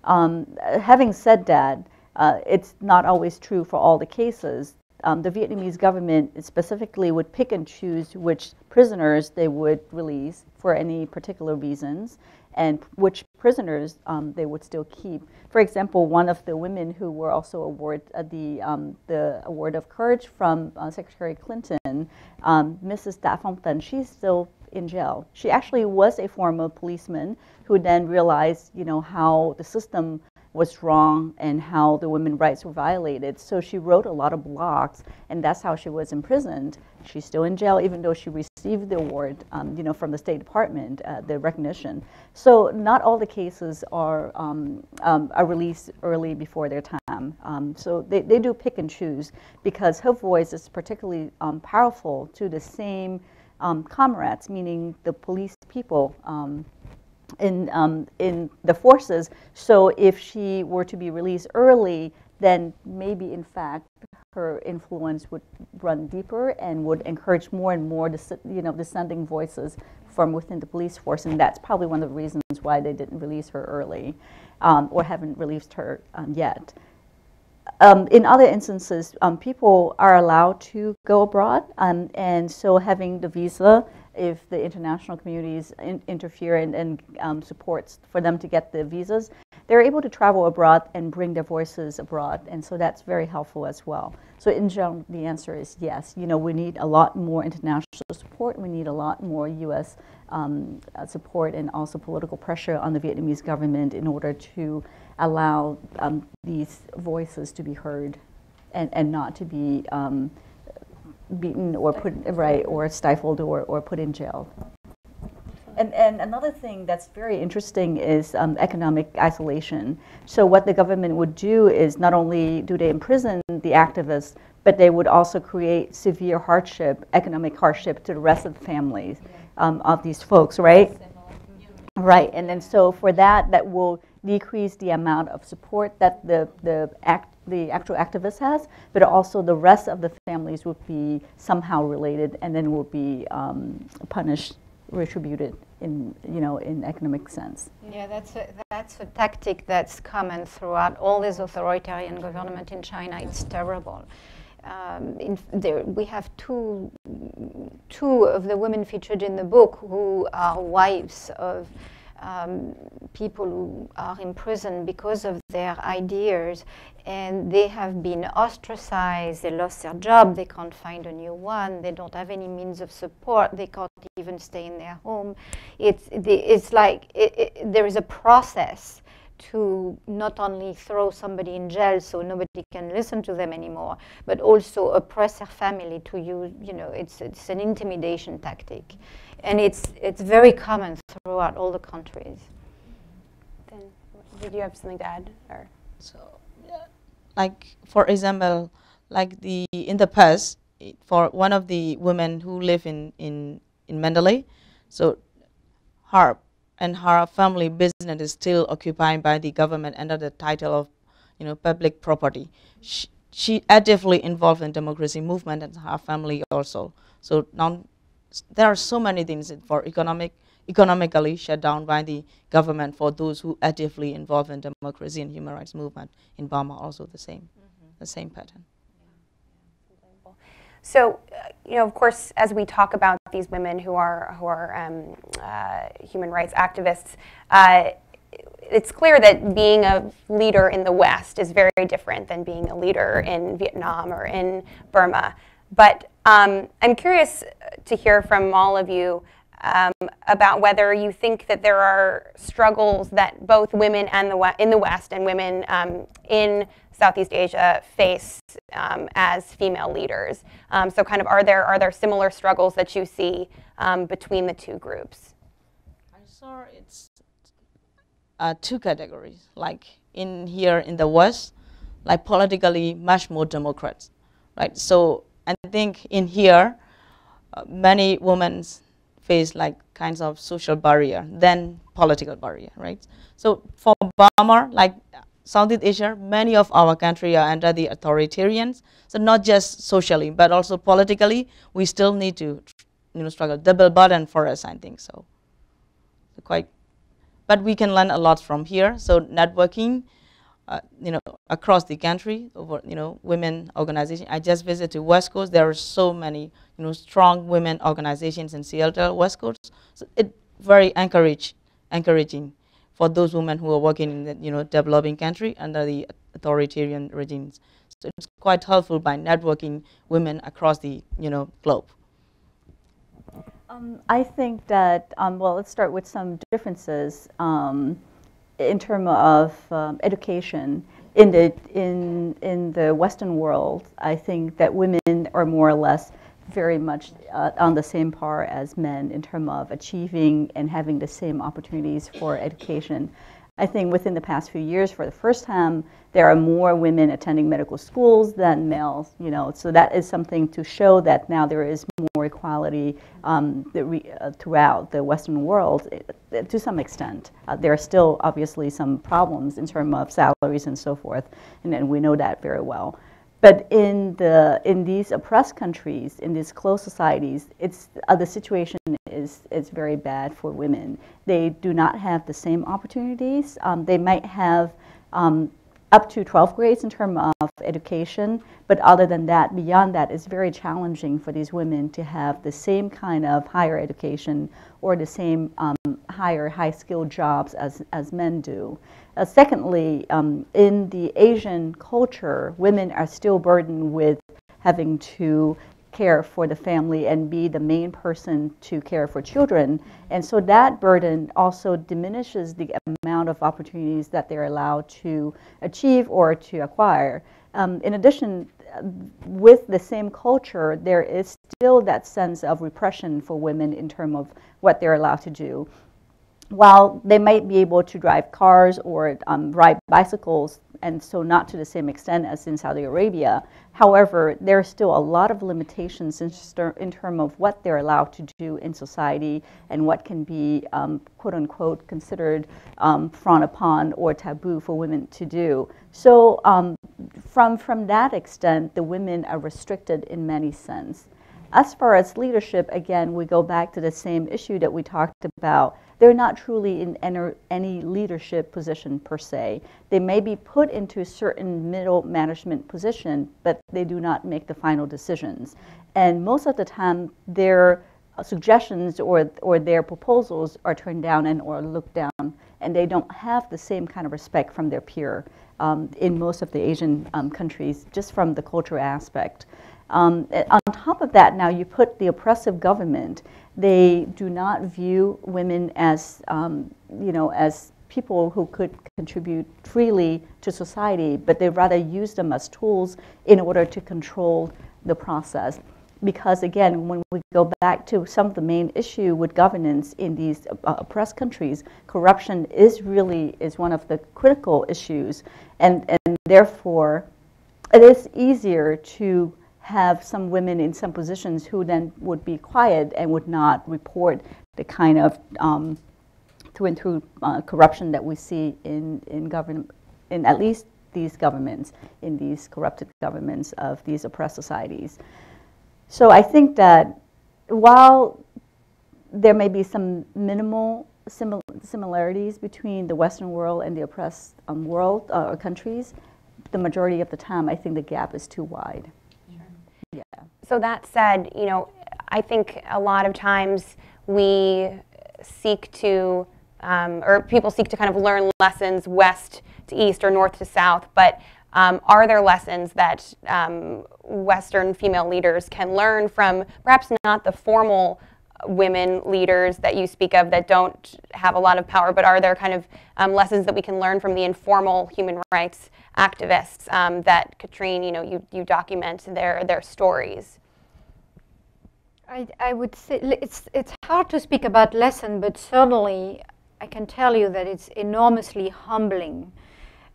Um, having said that, uh, it's not always true for all the cases. Um, the Vietnamese government specifically would pick and choose which prisoners they would release for any particular reasons, and which prisoners um, they would still keep. For example, one of the women who were also awarded uh, the um, the Award of Courage from uh, Secretary Clinton, um, Missus Da Phong Tan, she's still in jail. She actually was a former policeman who then realized, you know, how the system was wrong and how the women's rights were violated. So she wrote a lot of blogs, and that's how she was imprisoned. She's still in jail, even though she received the award, um, you know, from the State Department, uh, the recognition. So not all the cases are um, um, are released early before their time. Um, so they, they do pick and choose, because her voice is particularly um, powerful to the same um, comrades, meaning the police people. Um, in um, in the forces. So if she were to be released early, then maybe in fact her influence would run deeper and would encourage more and more dis you know dissenting voices from within the police force, and that's probably one of the reasons why they didn't release her early, um, or haven't released her um, yet. Um, in other instances, um, people are allowed to go abroad, um, and so having the visa, if the international communities in interfere and, and um, supports for them to get the visas, they're able to travel abroad and bring their voices abroad, and so that's very helpful as well. So in general, the answer is yes. You know, we need a lot more international support. We need a lot more U S um, support and also political pressure on the Vietnamese government in order to allow um, these voices to be heard and, and not to be um, beaten or put right or stifled or, or put in jail. And, and another thing that's very interesting is um, economic isolation. So what the government would do is not only do they imprison the activists, but they would also create severe hardship, economic hardship to the rest of the families um, of these folks, right? Right, and then so for that, that will decrease the amount of support that the, the act the actual activist has, but also the rest of the families would be somehow related and then will be um, punished, retributed in, you know, in economic sense. Yeah, that's a, that's a tactic that's common throughout all these authoritarian governments in China. It's terrible. Um, in there, we have two, two of the women featured in the book who are wives of Um, people who are in prison because of their ideas, and they have been ostracized, they lost their job, they can't find a new one, they don't have any means of support, they can't even stay in their home. It's, it's like it, it, there is a process to not only throw somebody in jail so nobody can listen to them anymore, but also oppress their family to use, you know, it's, it's an intimidation tactic. And it's, it's very common throughout all the countries. Then, did you have something to add? Or? So, yeah. Like, for example, like the, in the past, for one of the women who live in, in, in Mandalay, so her and her family business is still occupied by the government under the title of, you know, public property. She, she actively involved in democracy movement, and her family also. So now there are so many things that for economic, economically shut down by the government for those who actively involved in democracy and human rights movement in Burma. Also the same, mm-hmm. the same pattern. So, uh, you know, of course, as we talk about these women who are who are um, uh, human rights activists, uh, it's clear that being a leader in the West is very different than being a leader in Vietnam or in Burma. But um, I'm curious to hear from all of you um, about whether you think that there are struggles that both women and the in the West and women um, in Southeast Asia face um, as female leaders. Um, so, kind of, are there are there similar struggles that you see um, between the two groups? I saw it's uh, two categories. Like in here in the West, like politically much more Democrats, right? So I think in here, uh, many women face like kinds of social barrier, then political barrier, right? So for Burma, like Southeast Asia, many of our country are under the authoritarians. So not just socially, but also politically, we still need to, you know, struggle. Double burden for us, I think so. So quite, but we can learn a lot from here. So networking, uh, you know, across the country, over, you know, women organization. I just visited West Coast. There are so many, you know, strong women organizations in Seattle, West Coast. So it very encourage, encouraging for those women who are working in the, you know, developing country under the authoritarian regimes. So it's quite helpful by networking women across the, you know, globe. Um, I think that, um, well, let's start with some differences um, in terms of um, education. In the, in, in the Western world, I think that women are more or less very much uh, on the same par as men in terms of achieving and having the same opportunities for education. I think within the past few years, for the first time, there are more women attending medical schools than males, you know, so that is something to show that now there is more equality um, that we, uh, throughout the Western world, it, to some extent. Uh, there are still obviously some problems in terms of salaries and so forth, and, and we know that very well. But in, the, in these oppressed countries, in these closed societies, it's, uh, the situation is, is very bad for women. They do not have the same opportunities. Um, they might have um, up to twelve grades in terms of education, but other than that, beyond that, it's very challenging for these women to have the same kind of higher education or the same um, higher, high-skilled jobs as, as men do. Uh, secondly, um, in the Asian culture, women are still burdened with having to care for the family and be the main person to care for children. And so that burden also diminishes the amount of opportunities that they're allowed to achieve or to acquire. Um, in addition, with the same culture, there is still that sense of repression for women in terms of what they're allowed to do. While they might be able to drive cars or um, ride bicycles, and so not to the same extent as in Saudi Arabia, however, there are still a lot of limitations in, in terms of what they're allowed to do in society and what can be um, quote-unquote considered um, frowned upon or taboo for women to do. So um, from, from that extent, the women are restricted in many senses. As far as leadership, again, we go back to the same issue that we talked about. They're not truly in any leadership position per se. They may be put into a certain middle management position, but they do not make the final decisions. And most of the time, their suggestions or, or their proposals are turned down and or looked down, and they don't have the same kind of respect from their peer um, in most of the Asian um, countries, just from the cultural aspect. Um, on top of that, now you put the oppressive government. They do not view women as, um, you know, as people who could contribute freely to society, but they rather use them as tools in order to control the process. Because again, when we go back to some of the main issue with governance in these uh, oppressed countries, corruption is really is one of the critical issues, and and therefore, it is easier to have some women in some positions who then would be quiet and would not report the kind of um, through and through uh, corruption that we see in, in, govern in at least these governments, in these corrupted governments of these oppressed societies. So I think that while there may be some minimal simil similarities between the Western world and the oppressed um, world uh, or countries, the majority of the time I think the gap is too wide. Yeah. So that said, you know, I think a lot of times we seek to, um, or people seek to kind of learn lessons west to east or north to south, but um, are there lessons that um, Western female leaders can learn from perhaps not the formal women leaders that you speak of that don't have a lot of power, but are there kind of um, lessons that we can learn from the informal human rights activists um, that, Catherine, you know, you, you document their, their stories? I, I would say it's, it's hard to speak about lesson, but certainly I can tell you that it's enormously humbling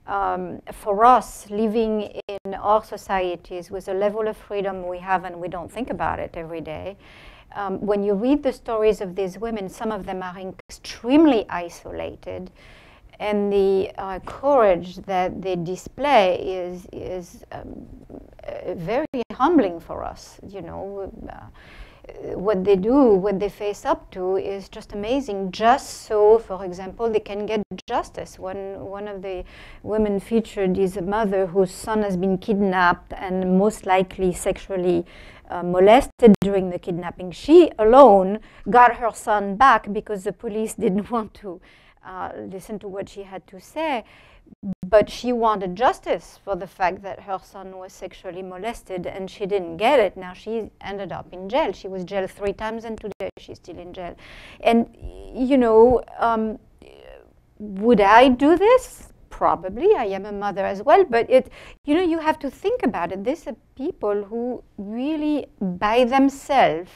um, for us living in our societies with a level of freedom we have and we don't think about it every day. um, when you read the stories of these women, some of them are extremely isolated, and the uh, courage that they display is is um, uh, very humbling for us. You know, uh, what they do, what they face up to, is just amazing. Just so, for example, they can get justice. One one of the women featured is a mother whose son has been kidnapped and most likely sexually Uh, molested during the kidnapping. She alone got her son back because the police didn't want to uh, listen to what she had to say, but she wanted justice for the fact that her son was sexually molested, and she didn't get it. Now she ended up in jail. She was jailed three times, and today she's still in jail. And, you know, um, would I do this? Probably. I am a mother as well, but it, you know, you have to think about it. These are people who really by themselves,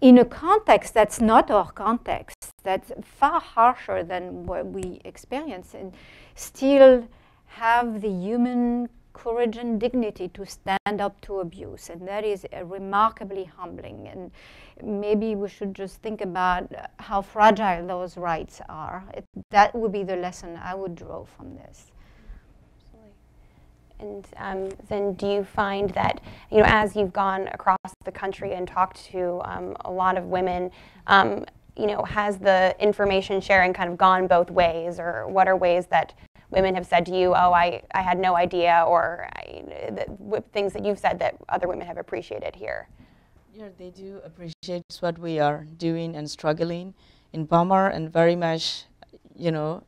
in a context that's not our context, that's far harsher than what we experience, and still have the human courage and dignity to stand up to abuse. And that is uh, remarkably humbling. And maybe we should just think about how fragile those rights are. It, that would be the lesson I would draw from this. And um, then do you find that, you know, as you've gone across the country and talked to um, a lot of women, um, you know, has the information sharing kind of gone both ways? Or what are ways that women have said to you, oh, I, I had no idea, or I, the, things that you've said that other women have appreciated here? Yeah, they do appreciate what we are doing and struggling in Burma, and very much, you know,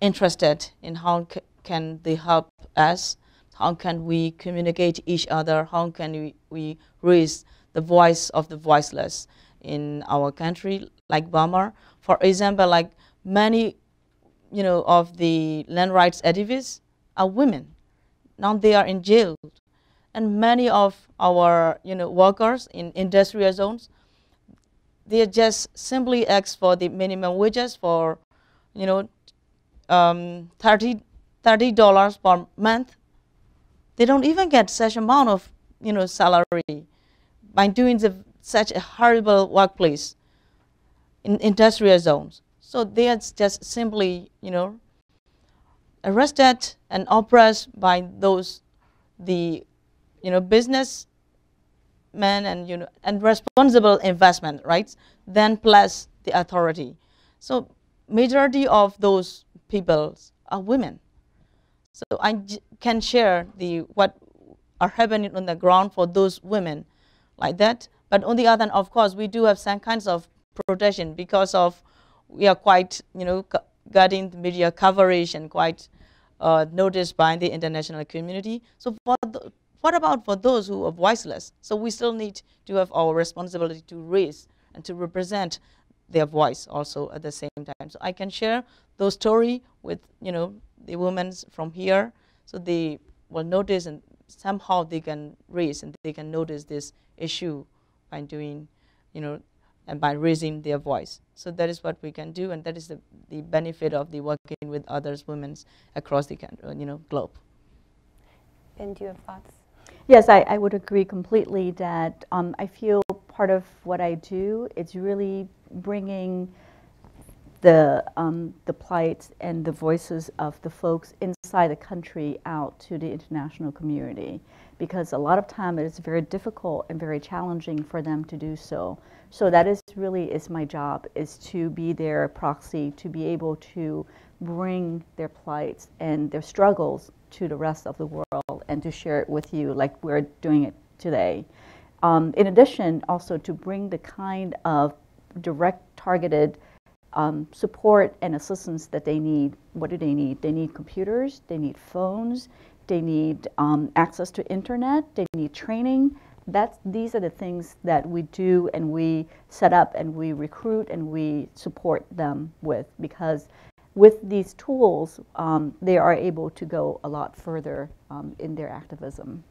interested in how c can they help us, how can we communicate each other, how can we, we raise the voice of the voiceless in our country, like Burma. For example, like many you know, of the land rights activists are women. Now they are in jail. And many of our, you know, workers in industrial zones, they just simply ask for the minimum wages for, you know, um, thirty dollars per month. They don't even get such amount of, you know, salary by doing the, such a horrible workplace in industrial zones. So they are just simply, you know, arrested and oppressed by those, the, you know, business men and, you know, and responsible investment, right? Then plus the authority. So majority of those people are women. So I j can share the, what are happening on the ground for those women like that. But on the other hand, of course, we do have some kinds of protection because of, we are quite, you know, getting the media coverage and quite uh, noticed by the international community. So what, the, what about for those who are voiceless? So we still need to have our responsibility to raise and to represent their voice also at the same time. So I can share those story with, you know, the women from here, so they will notice and somehow they can raise and they can notice this issue by doing, you know, and by raising their voice. So that is what we can do, and that is the, the benefit of the working with others, women across the country, you know, globe. Ben, do you have thoughts? Yes, I, I would agree completely that um, I feel part of what I do, it's really bringing the, um, the plight and the voices of the folks inside the country out to the international community, because a lot of time it's very difficult and very challenging for them to do so. So that is really is my job, is to be their proxy, to be able to bring their plights and their struggles to the rest of the world and to share it with you like we're doing it today. Um, in addition, also to bring the kind of direct targeted um, support and assistance that they need. What do they need? They need computers, they need phones, they need um, access to internet, they need training. That's, these are the things that we do and we set up and we recruit and we support them with, because with these tools, um, they are able to go a lot further um, in their activism.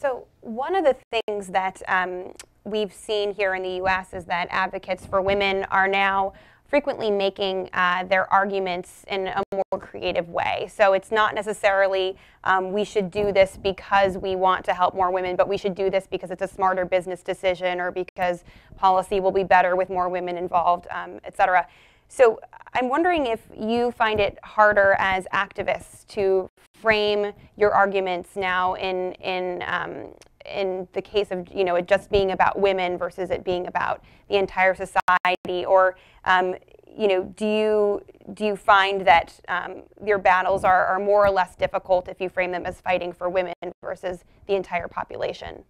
So one of the things that um, we've seen here in the U S is that advocates for women are now frequently making uh, their arguments in a more creative way. So it's not necessarily um, we should do this because we want to help more women, but we should do this because it's a smarter business decision or because policy will be better with more women involved, um, et cetera. So I'm wondering if you find it harder as activists to frame your arguments now in, in, um, in the case of, you know, it just being about women versus it being about the entire society, or, um, you know, do you, do you find that um, your battles are, are more or less difficult if you frame them as fighting for women versus the entire population?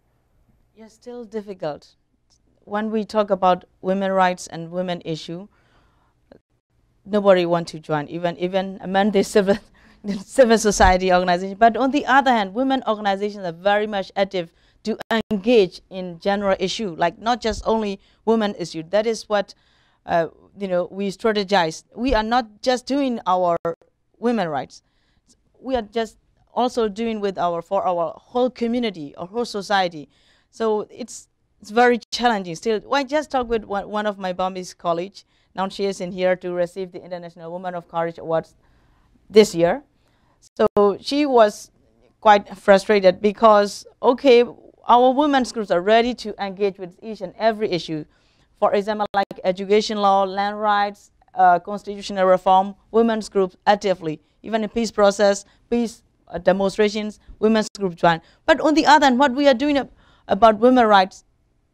Yes, still difficult. When we talk about women rights and women issue, nobody wants to join, even, even among the civil, civil society organizations. But on the other hand, women organizations are very much active to engage in general issue, like not just only women issue. That is what uh, you know, we strategize. We are not just doing our women rights. We are just also doing with our, for our whole community, our whole society. So it's, it's very challenging still. I just talked with one, one of my Burmese colleagues. Now she is in here to receive the International Women of Courage Awards this year. So she was quite frustrated because, okay, our women's groups are ready to engage with each and every issue. For example, like education law, land rights, uh, constitutional reform, women's groups actively, even in peace process, peace uh, demonstrations, women's groups join. But on the other hand, what we are doing ab about women's rights,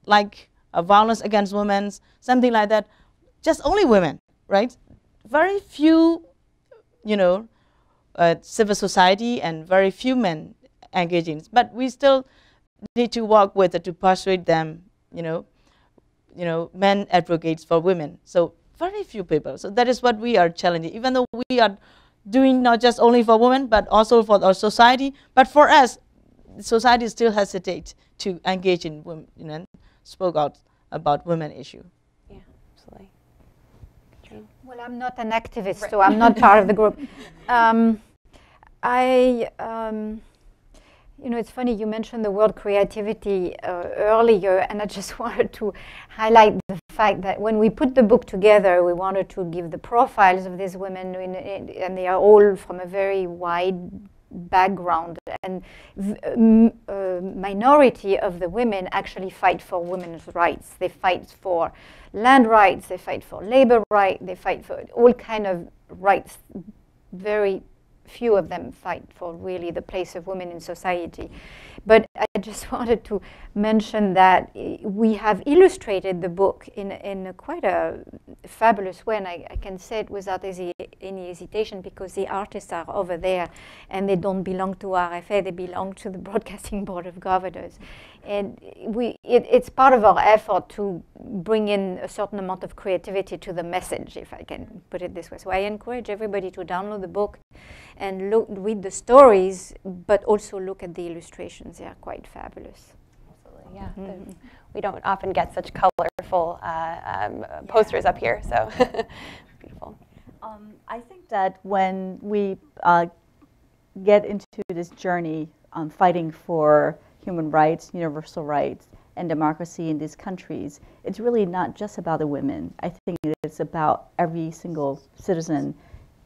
like uh, violence against women, something like that, just only women, right? Very few, you know, uh, civil society and very few men engaging. But we still need to work with it to persuade them, you know, you know, men advocates for women. So very few people. So that is what we are challenging. Even though we are doing not just only for women, but also for our society. But for us, society still hesitates to engage in women, you know, spoke out about women issue. Yeah, absolutely. Well, I'm not an activist, so I'm not part of the group. Um, I, um, you know, it's funny, you mentioned the word creativity uh, earlier, and I just wanted to highlight the fact that when we put the book together, we wanted to give the profiles of these women, in, in, and they are all from a very wide background, and the uh, minority of the women actually fight for women's rights. They fight for land rights, they fight for labor rights, they fight for all kind of rights. Very few of them fight for really the place of women in society. But I just wanted to mention that we have illustrated the book in, in a quite a fabulous way, and I, I can say it without any, any hesitation because the artists are over there and they don't belong to R F A, they belong to the Broadcasting Board of Governors. And we, it, it's part of our effort to bring in a certain amount of creativity to the message, if I can put it this way. So I encourage everybody to download the book and look, read the stories, but also look at the illustrations. They are quite fabulous. Absolutely, yeah. Mm-hmm. the, we don't often get such colorful uh, um, posters yeah. up here, so beautiful. Um, I think that when we uh, get into this journey um, fighting for human rights, universal rights, and democracy in these countries, it's really not just about the women. I think it's about every single citizen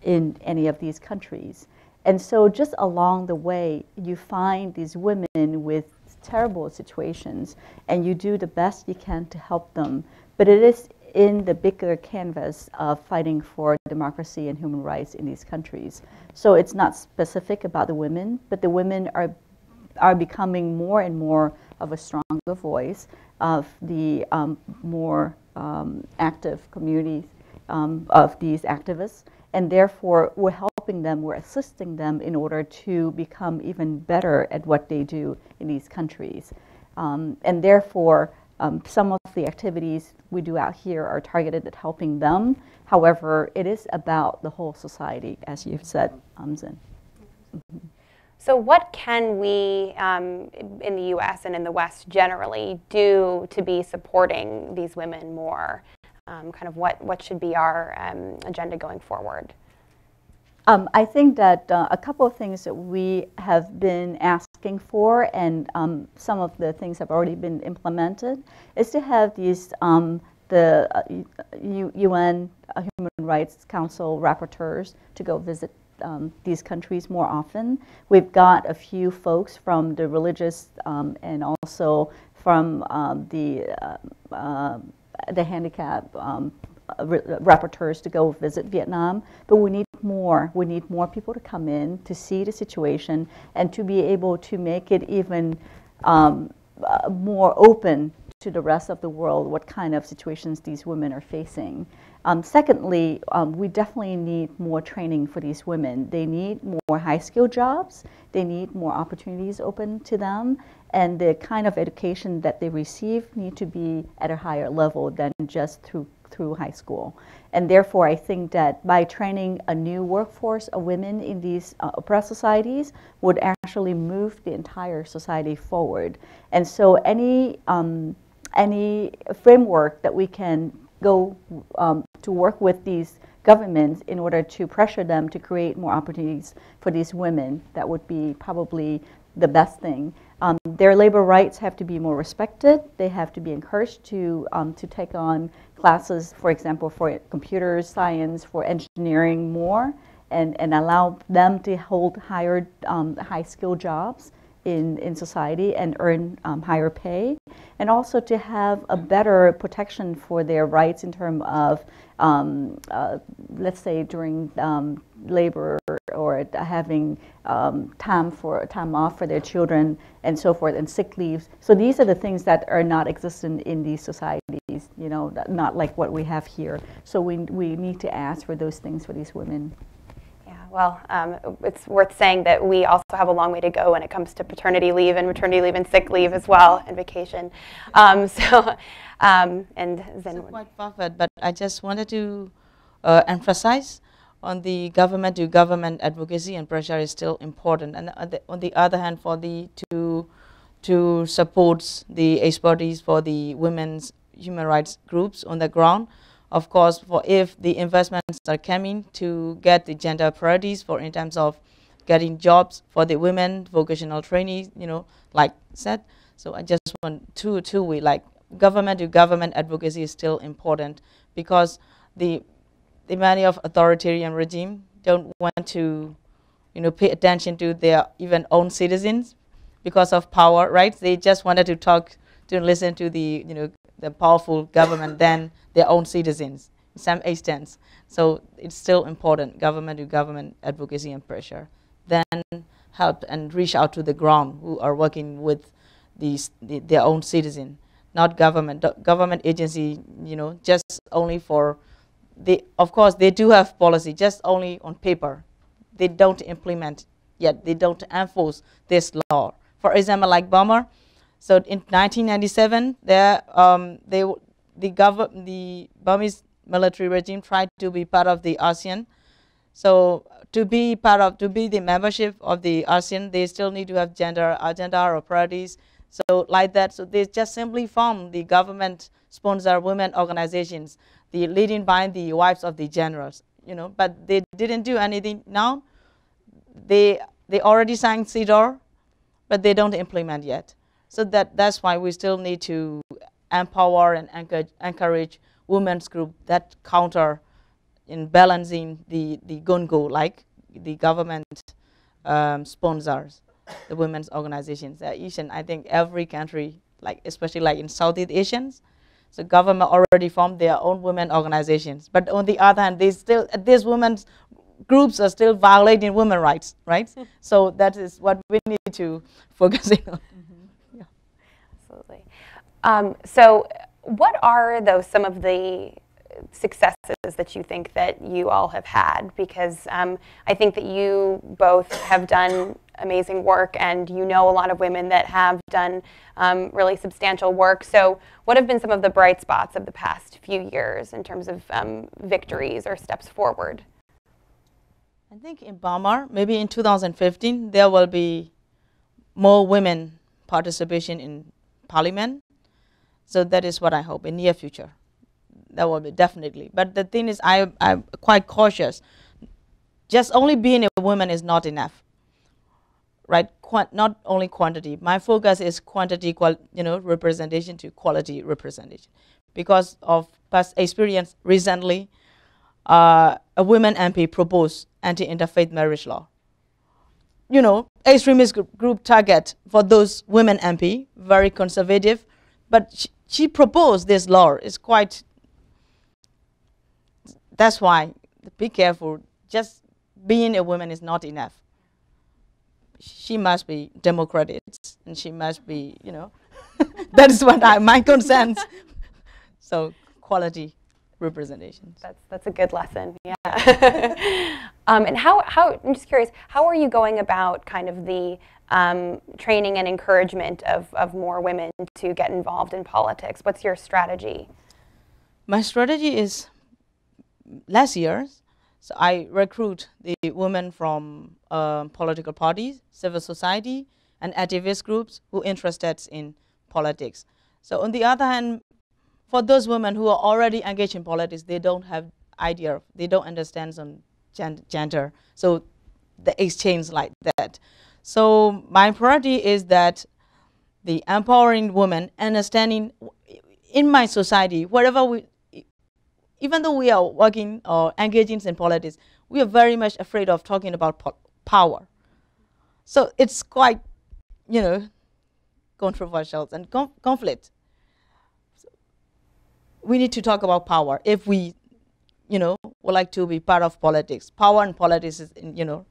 in any of these countries. And so just along the way, you find these women with terrible situations, and you do the best you can to help them. But it is in the bigger canvas of fighting for democracy and human rights in these countries. So it's not specific about the women, but the women are are becoming more and more of a stronger voice of the um, more um, active communities um, of these activists. And therefore, we're helping them, we're assisting them in order to become even better at what they do in these countries. Um, and therefore, um, some of the activities we do out here are targeted at helping them. However, it is about the whole society, as you've said, um, Zin. Mm-hmm. So what can we, um, in the U S and in the West generally, do to be supporting these women more? Um, kind of what, what should be our um, agenda going forward? Um, I think that uh, a couple of things that we have been asking for, and um, some of the things have already been implemented, is to have these um, the uh, U UN uh, Human Rights Council rapporteurs to go visit um, these countries more often. We've got a few folks from the religious um, and also from um, the uh, uh, the handicap um, rapporteurs to go visit Vietnam, but we need more. We need more people to come in to see the situation and to be able to make it even um, uh, more open to the rest of the world what kind of situations these women are facing. Um, secondly, um, we definitely need more training for these women. They need more high-skilled jobs. They need more opportunities open to them. And the kind of education that they receive need to be at a higher level than just through through high school. And therefore, I think that by training a new workforce of women in these uh, oppressed societies would actually move the entire society forward. And so any, um, any framework that we can go um, to work with these governments in order to pressure them to create more opportunities for these women, that would be probably the best thing. Um, their labor rights have to be more respected. They have to be encouraged to, um, to take on classes, for example, for computer science, for engineering more, and, and allow them to hold higher, um, high-skilled jobs in, in society and earn um, higher pay, and also to have a better protection for their rights in terms of, um, uh, let's say, during um, labor or having um, time for time off for their children and so forth, and sick leaves. So these are the things that are not existent in these societies, you know, not like what we have here. So we, we need to ask for those things for these women. Well, um, it's worth saying that we also have a long way to go when it comes to paternity leave and maternity leave and sick leave as well, and vacation. Um, so, um, and then it's quite perfect, but I just wanted to uh, emphasize on the government-to-government advocacy and pressure is still important. And on the, on the other hand, for the to to support the expertise for the women's human rights groups on the ground. Of course, for if the investments are coming to get the gender priorities for in terms of getting jobs for the women, vocational trainees, you know, like said. So I just want to, to we like government to government advocacy is still important, because the, the many of authoritarian regime don't want to, you know, pay attention to their even own citizens because of power, right? They just wanted to talk, to listen to the, you know, the powerful government than their own citizens, in some extent. So it's still important, government to government advocacy and pressure. Then help and reach out to the ground who are working with these, the, their own citizen, not government, government agency, you know, just only for, the, of course they do have policy, just only on paper. They don't implement yet, they don't enforce this law. For example, like Burma. So in nineteen ninety-seven, there, um, they, the, gov the Burmese military regime tried to be part of the ASEAN. So to be part of, to be the membership of the ASEAN, they still need to have gender agenda or priorities. So like that, so they just simply formed the government-sponsored women organizations, the leading by the wives of the generals, you know. But they didn't do anything. Now, they they already signed C D O R, but they don't implement yet. So that, that's why we still need to empower and encourage, encourage women's group that counter in balancing the, the Gongo, like the government um, sponsors, the women's organizations. Uh, each and I think every country, like especially like in Southeast Asians, so government already formed their own women organizations. But on the other hand, they still, these women's groups are still violating women's rights, right? So that is what we need to focus in on. Mm-hmm. Absolutely. Um, so what are, though, some of the successes that you think that you all have had? Because um, I think that you both have done amazing work, and you know a lot of women that have done um, really substantial work. So what have been some of the bright spots of the past few years in terms of um, victories or steps forward? I think in Burma, maybe in two thousand fifteen, there will be more women participation in Parliament, so that is what I hope in near future. That will be definitely. But the thing is, I I'm quite cautious. Just only being a woman is not enough, right? Quant not only quantity. My focus is quantity, qual you know, representation to quality representation, because of past experience, recently, uh, a woman M P proposed anti-interfaith marriage law. You know, extremist group target for those women M P, very conservative, but she, she proposed this law. It's quite, that's why, be careful, just being a woman is not enough. She must be democratic, and she must be, you know, that is what I, my concerns. So quality representation. That's, that's a good lesson, yeah. um, and how, how, I'm just curious, how are you going about kind of the um, training and encouragement of, of more women to get involved in politics? What's your strategy? My strategy is, last year, so I recruit the women from uh, political parties, civil society, and activist groups who are interested in politics. So on the other hand, for those women who are already engaged in politics, they don't have idea, they don't understand some gender. So the exchange like that. So my priority is that the empowering women, understanding in my society, wherever we, even though we are working or engaging in politics, we are very much afraid of talking about po power. So it's quite, you know, controversial and com conflict. So we need to talk about power if we, you know, would like to be part of politics. Power and politics is, you know,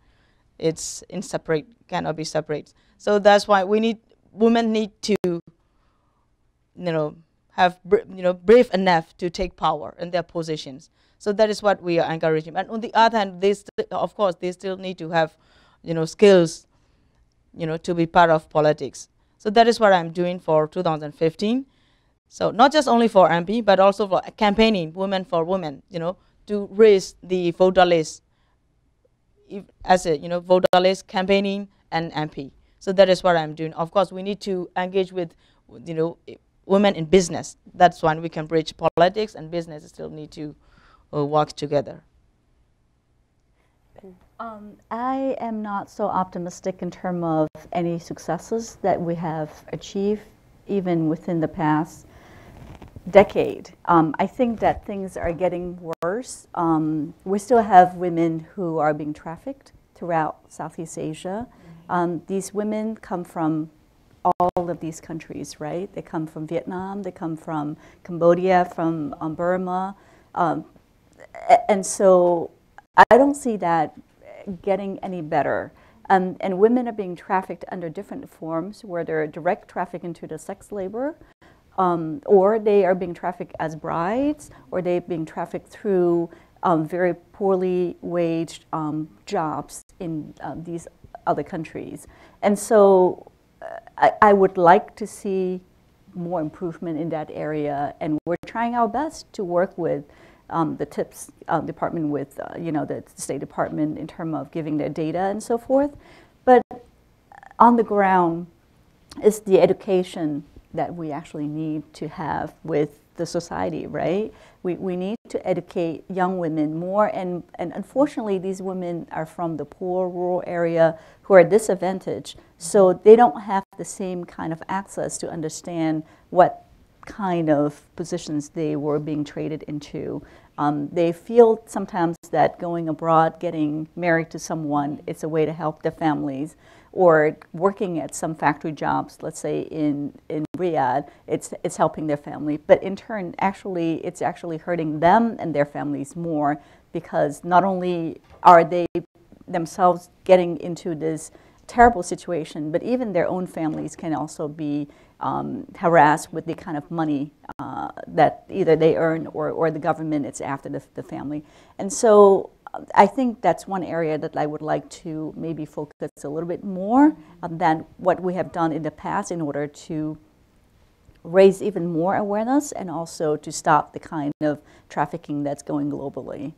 it's in separate, cannot be separate. So that's why we need, women need to, you know, have you know brave enough to take power in their positions. So that is what we are encouraging. And on the other hand, they still, of course, they still need to have, you know, skills, you know, to be part of politics. So that is what I'm doing for two thousand fifteen. So not just only for M P, but also for campaigning, women for women, you know, to raise the voter list as a, you know, voter list campaigning and M P. So that is what I'm doing. Of course, we need to engage with, you know, women in business. That's when we can bridge politics and business. Still need to uh, work together. Um, I am not so optimistic in terms of any successes that we have achieved, even within the past decade. Um, I think that things are getting worse. Um, we still have women who are being trafficked throughout Southeast Asia. Mm-hmm. um, these women come from all of these countries, right? They come from Vietnam, they come from Cambodia, from um, Burma. Um, and so I don't see that getting any better. Um, and women are being trafficked under different forms, where they're direct trafficked into the sex labor, um, or they are being trafficked as brides, or they're being trafficked through um, very poorly waged um, jobs in um, these other countries. And so I, I would like to see more improvement in that area, and we're trying our best to work with um, the TIPS uh, department, with uh, you know, the State Department, in terms of giving their data and so forth. But on the ground, it's the education that we actually need to have with the society, right? We, we need to educate young women more, and, and unfortunately these women are from the poor rural area who are disadvantaged, so they don't have the same kind of access to understand what kind of positions they were being traded into. Um, they feel sometimes that going abroad, getting married to someone, it's a way to help their families, or working at some factory jobs, let's say in, in Riyadh, it's, it's helping their family. But in turn, actually, it's actually hurting them and their families more, because not only are they themselves getting into this terrible situation, but even their own families can also be um, harassed with the kind of money uh, that either they earn, or, or the government is after the, the family. And so I think that's one area that I would like to maybe focus a little bit more um, than what we have done in the past, in order to raise even more awareness and also to stop the kind of trafficking that's going globally.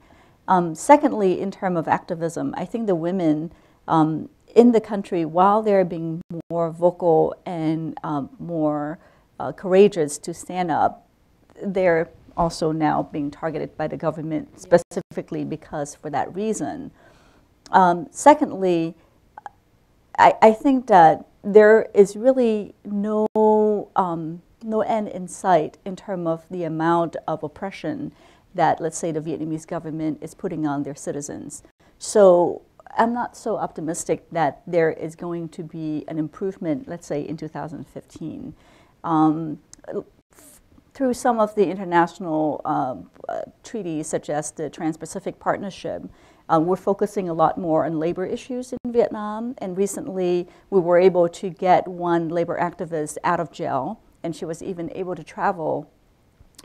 Um, secondly, in terms of activism, I think the women um, in the country, while they're being more vocal and um, more uh, courageous to stand up, they're also now being targeted by the government specifically because for that reason. Um, secondly, I, I think that there is really no um, no end in sight in terms of the amount of oppression that, let's say, the Vietnamese government is putting on their citizens. So I'm not so optimistic that there is going to be an improvement, let's say, in two thousand fifteen. Um, through some of the international uh, uh, treaties, such as the Trans-Pacific Partnership, uh, we're focusing a lot more on labor issues in Vietnam. And recently, we were able to get one labor activist out of jail, and she was even able to travel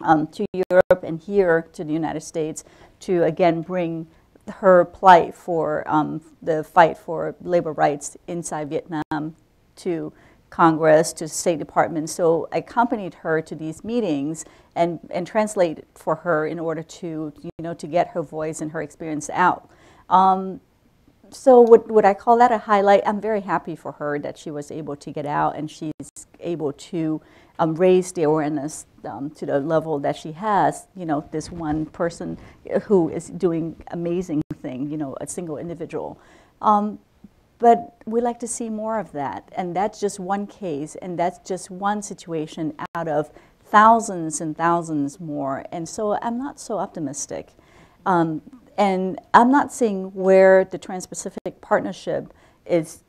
um, to Europe and here to the United States to, again, bring her plight for um, the fight for labor rights inside Vietnam to Congress, to the State Department. So I accompanied her to these meetings and, and translated for her in order to, you know, to get her voice and her experience out. Um, so would, would I call that a highlight? I'm very happy for her that she was able to get out and she's able to Um, raise the awareness um, to the level that she has, you know, this one person who is doing amazing thing, you know, a single individual. Um, but we like to see more of that. And that's just one case, and that's just one situation out of thousands and thousands more. And so I'm not so optimistic. Um, and I'm not seeing where the Trans-Pacific Partnership is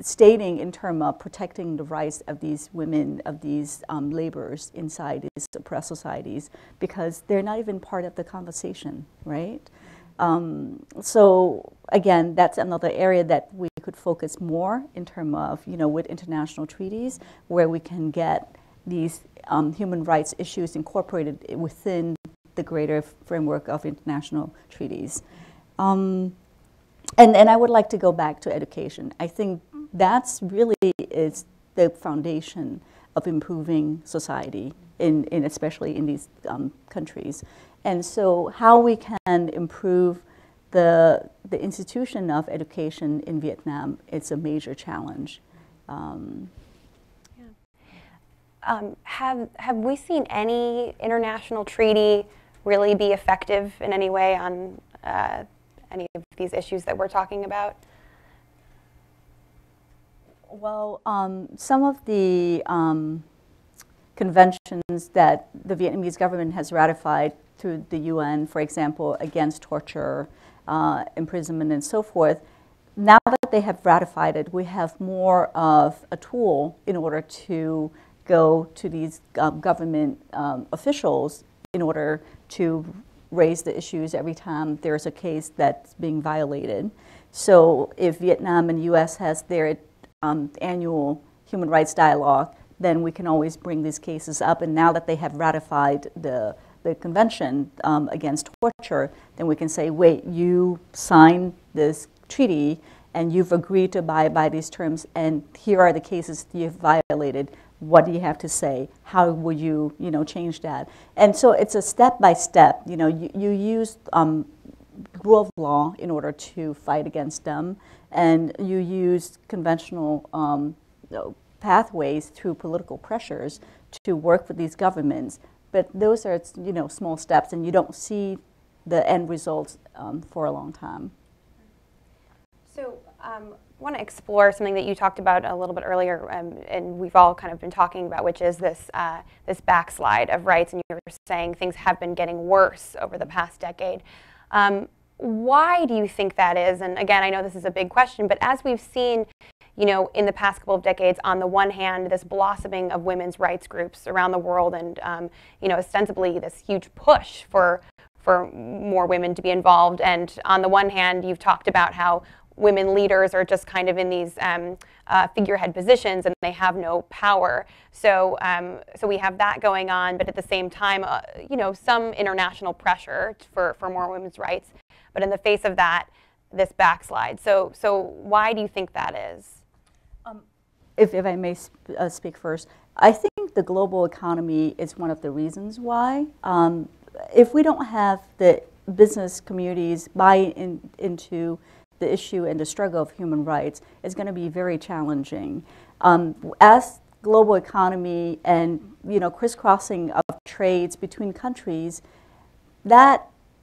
stating in terms of protecting the rights of these women, of these um, laborers inside these oppressed societies, because they're not even part of the conversation, right? Um, so again, that's another area that we could focus more in terms of, you know, with international treaties, where we can get these um, human rights issues incorporated within the greater framework of international treaties. Um, and, and I would like to go back to education. I think that's really is the foundation of improving society, in, in especially in these um, countries. And so how we can improve the, the institution of education in Vietnam, it's a major challenge. Um, yeah. um, have, have we seen any international treaty really be effective in any way on uh, any of these issues that we're talking about? Well, um, some of the um, conventions that the Vietnamese government has ratified through the U N, for example, against torture, uh, imprisonment, and so forth, now that they have ratified it, we have more of a tool in order to go to these um, government um, officials in order to raise the issues every time there's a case that's being violated. So if Vietnam and U S has their Um, annual human rights dialogue, then we can always bring these cases up. And now that they have ratified the, the convention um, against torture, then we can say, wait, you signed this treaty and you've agreed to abide by these terms, and here are the cases you've violated. What do you have to say? How will you, you know, change that? And so it's a step-by-step. You know, you, you use um, rule of law in order to fight against them, and you use conventional um, pathways through political pressures to work with these governments. But those are, you know, small steps, and you don't see the end results um, for a long time. So um, I want to explore something that you talked about a little bit earlier, um, and we've all kind of been talking about, which is this, uh, this backslide of rights, and you were saying things have been getting worse over the past decade. Um, Why do you think that is? And again, I know this is a big question, but as we've seen, you know, in the past couple of decades, on the one hand, this blossoming of women's rights groups around the world, and um, you know, ostensibly this huge push for for more women to be involved. And on the one hand, you've talked about how women leaders are just kind of in these um, uh, figurehead positions, and they have no power. So, um, so we have that going on, but at the same time, uh, you know, some international pressure for for more women's rights. But in the face of that, this backslide. So, so why do you think that is? Um, if, if I may sp uh, speak first, I think the global economy is one of the reasons why. Um, if we don't have the business communities buy in, into the issue and the struggle of human rights, it's going to be very challenging. Um, as global economy and, you know, crisscrossing of trades between countries, that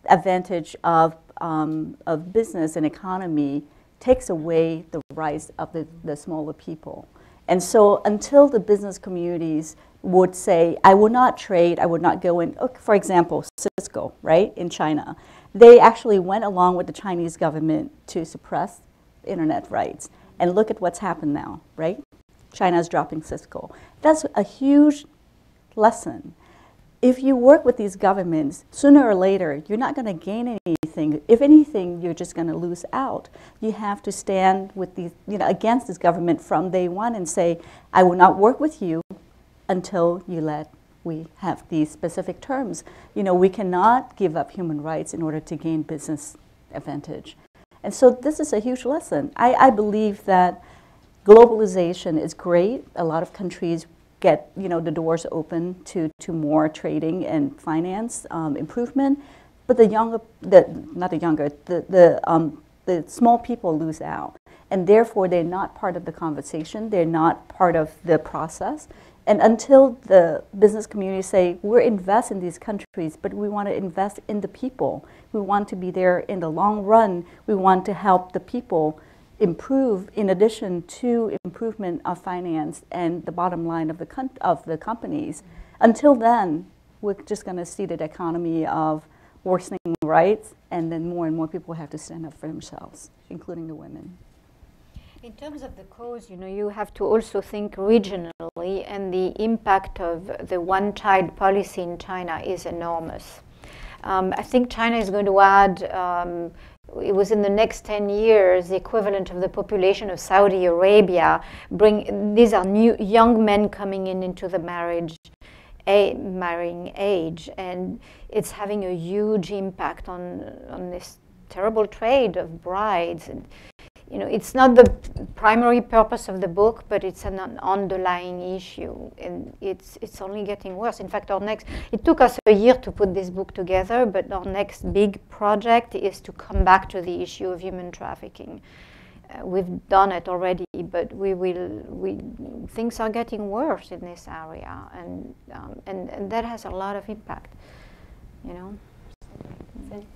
advantage of, um, of business and economy takes away the rights of the, the smaller people. And so until the business communities would say, I will not trade, I would not go in, oh, for example, Cisco, right, in China. They actually went along with the Chinese government to suppress internet rights. And look at what's happened now, right? China's dropping Cisco. That's a huge lesson. If you work with these governments, sooner or later, you're not going to gain anything. If anything, you're just going to lose out. You have to stand with these, you know, against this government from day one and say, I will not work with you until you let we have these specific terms. You know, we cannot give up human rights in order to gain business advantage. And so this is a huge lesson. I, I believe that globalization is great. A lot of countries get, you know, the doors open to, to more trading and finance um, improvement. But the younger, the, not the younger, the, the, um, the small people lose out. And therefore, they're not part of the conversation. They're not part of the process. And until the business community say, we're invest in these countries, but we want to invest in the people. We want to be there in the long run. We want to help the people improve in addition to improvement of finance and the bottom line of the, con of the companies. Until then, we're just going to see the dichotomy of worsening rights, and then more and more people have to stand up for themselves, including the women. In terms of the cause, you know, you have to also think regionally, and the impact of the one-child policy in China is enormous. Um, I think China is going to add, um, it was in the next ten years, the equivalent of the population of Saudi Arabia. Bring these are new young men coming in into the marriage, a, marrying age, and it's having a huge impact on on this terrible trade of brides. And, you know, it's not the primary purpose of the book, but it's an underlying issue, and it's it's only getting worse. In fact, our next, it took us a year to put this book together, but our next big project is to come back to the issue of human trafficking. Uh, we've done it already, but we will, we, things are getting worse in this area, and, um, and, and that has a lot of impact, you know.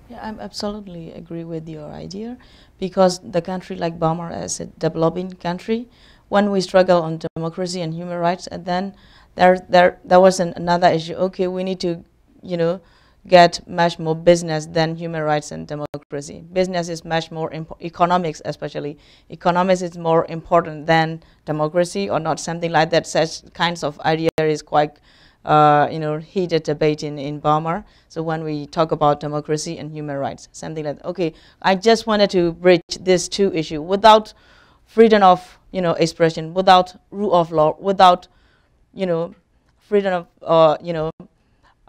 Yeah, I absolutely agree with your idea, because the country like Burma is a developing country. When we struggle on democracy and human rights, and then there there there was an, another issue. Okay, we need to, you know, get much more business than human rights and democracy. Business is much more impo economics, especially economics is more important than democracy or not, something like that. Such kinds of idea is quite. Uh, you know, heated debate in, in Burma. So when we talk about democracy and human rights, something like, okay, I just wanted to bridge these two issues. Without freedom of, you know, expression, without rule of law, without, you know, freedom of, uh, you know,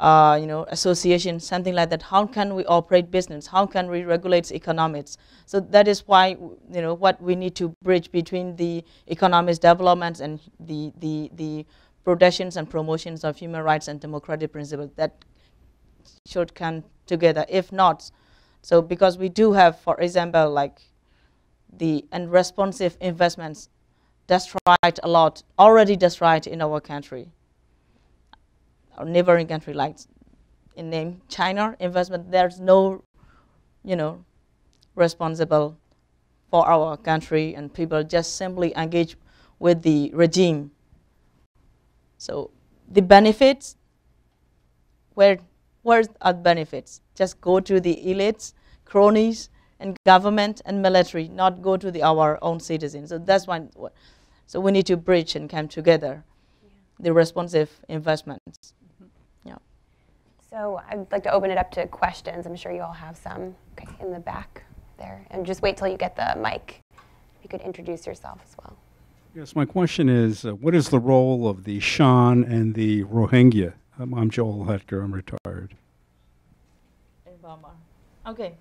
uh, you know, association, something like that, how can we operate business? How can we regulate economics? So that is why, you know, what we need to bridge between the economic developments and the, the, the protections and promotions of human rights and democratic principles that should come together. If not, so because we do have, for example, like the unresponsive investments destroyed a lot, already destroyed in our country, our neighboring country, like in name China investment. There's no, you know, responsible for our country, and people just simply engage with the regime. So the benefits, where, where are the benefits? Just go to the elites, cronies, and government and military, not go to the, our own citizens. So that's why, so we need to bridge and come together, yeah. The responsive investments. Mm-hmm. Yeah. So I'd like to open it up to questions. I'm sure you all have some. Okay, in the back there. And just wait till you get the mic. You could introduce yourself as well. Yes, my question is, uh, what is the role of the Shan and the Rohingya? Um, I'm Joel Hutker, I'm retired. Okay,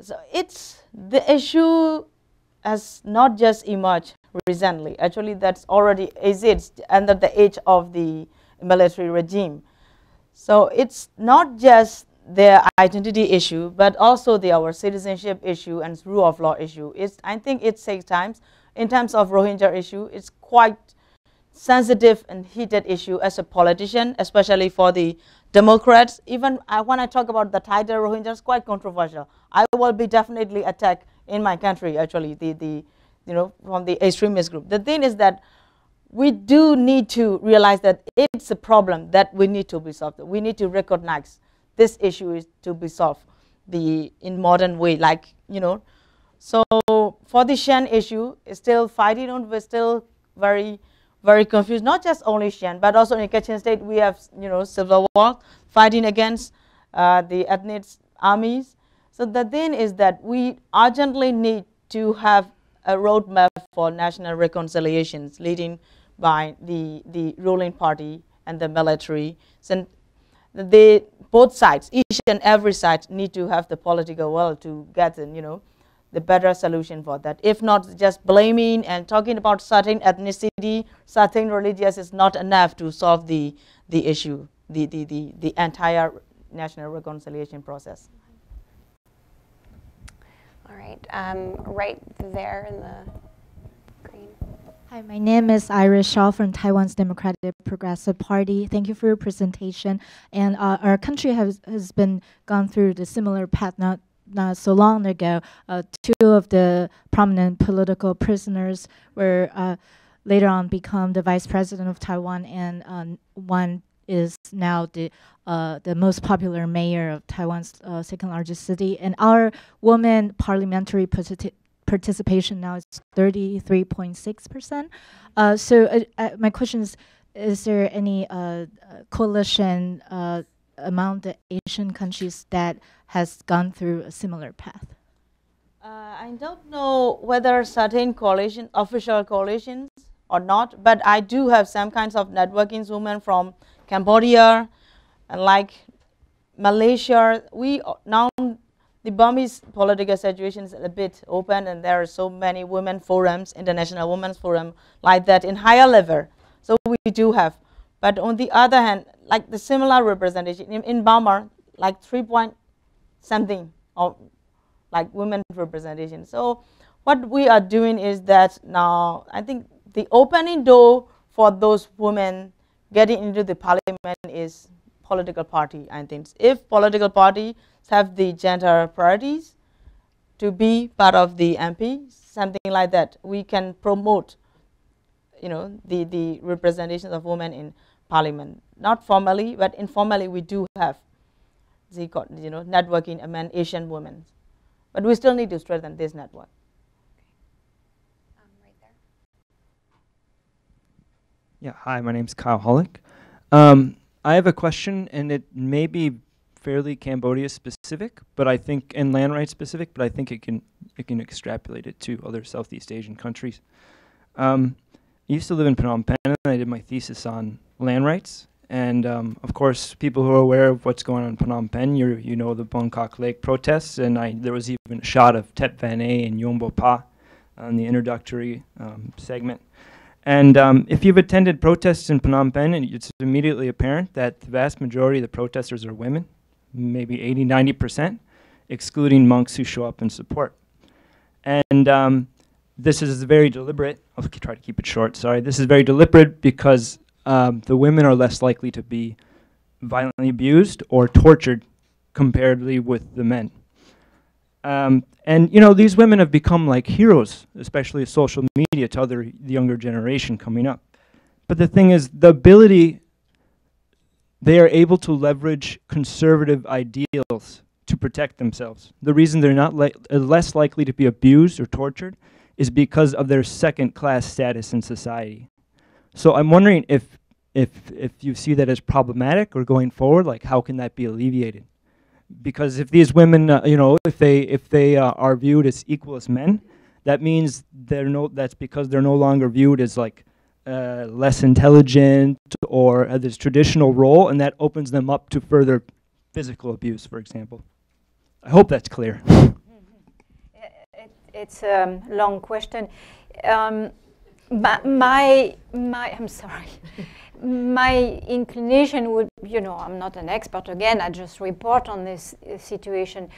so it's, the issue has not just emerged recently. Actually, that's already exists under the age of the military regime. So it's not just their identity issue, but also the, our citizenship issue and rule of law issue. It's, I think it takes time. In terms of Rohingya issue, it's quite sensitive and heated issue as a politician, especially for the Democrats. Even I, when I talk about the title Rohingya, it's quite controversial. I will be definitely attacked in my country, actually, the, the, you know, from the extremist group. The thing is that we do need to realize that it's a problem that we need to be solved. We need to recognize this issue is to be solved the in modern way, like, you know. So for the Shan issue, it's still fighting on, we're still very, very confused. Not just only Shan, but also in Kachin State, we have, you know, civil war fighting against uh, the ethnic armies. So the thing is that we urgently need to have a roadmap for national reconciliations leading by the, the ruling party and the military. So they, both sides, each and every side, need to have the political will to get, you know, the better solution for that. If not, just blaming and talking about certain ethnicity, certain religious is not enough to solve the, the issue, the, the, the, the entire national reconciliation process. All right, um, right there in the green. Hi, my name is Iris Shaw from Taiwan's Democratic Progressive Party. Thank you for your presentation. And uh, our country has, has been gone through the similar path not, not so long ago. Uh, two of the prominent political prisoners were uh, later on become the vice president of Taiwan, and um, one is now the uh, the most popular mayor of Taiwan's uh, second largest city, and our woman parliamentary particip participation now is thirty-three point six percent. Uh, so uh, uh, my question is: is there any uh, coalition uh, among the Asian countries that has gone through a similar path? Uh, I don't know whether certain coalition, official coalitions, or not, but I do have some kinds of networking women from Cambodia, and like Malaysia. We now, the Burmese political situation is a bit open, and there are so many women forums, international women's forum like that in higher level. So we do have, but on the other hand, like the similar representation in, in Burma, like three point something of like women representation. So what we are doing is that now I think the opening door for those women getting into the parliament is political party, I think. If political parties have the gender priorities to be part of the M P, something like that, we can promote, you know, the, the representation of women in parliament. Not formally, but informally we do have the, you know, networking among Asian women. But we still need to strengthen this network. Yeah, hi, my name's Kyle Hollick. Um, I have a question, and it may be fairly Cambodia specific, but I think, and land rights specific, but I think it can it can extrapolate it to other Southeast Asian countries. Um, I used to live in Phnom Penh, and I did my thesis on land rights. And um, of course, people who are aware of what's going on in Phnom Penh, you you know the Bangkok Lake protests, and I there was even a shot of Tet Vanay and Yombo Pa on the introductory um, segment. And um, if you've attended protests in Phnom Penh, and it's immediately apparent that the vast majority of the protesters are women, maybe eighty, ninety percent, excluding monks who show up in support. And um, this is very deliberate. I'll try to keep it short, sorry. This is very deliberate because um, the women are less likely to be violently abused or tortured comparatively with the men. Um, and, you know, these women have become like heroes, especially social media, to other the younger generation coming up. But the thing is, the ability, they are able to leverage conservative ideals to protect themselves. The reason they're not li uh, less likely to be abused or tortured is because of their second-class status in society. So I'm wondering if, if, if you see that as problematic or going forward, like how can that be alleviated? Because if these women, uh, you know, if they if they uh, are viewed as equal as men, that means they're no. That's because they're no longer viewed as like uh, less intelligent or uh, this traditional role, and that opens them up to further physical abuse, for example. I hope that's clear. Mm-hmm. it, it's a long question. Um, but my my, I'm sorry. My inclination would, you know, I'm not an expert again, I just report on this uh, situation.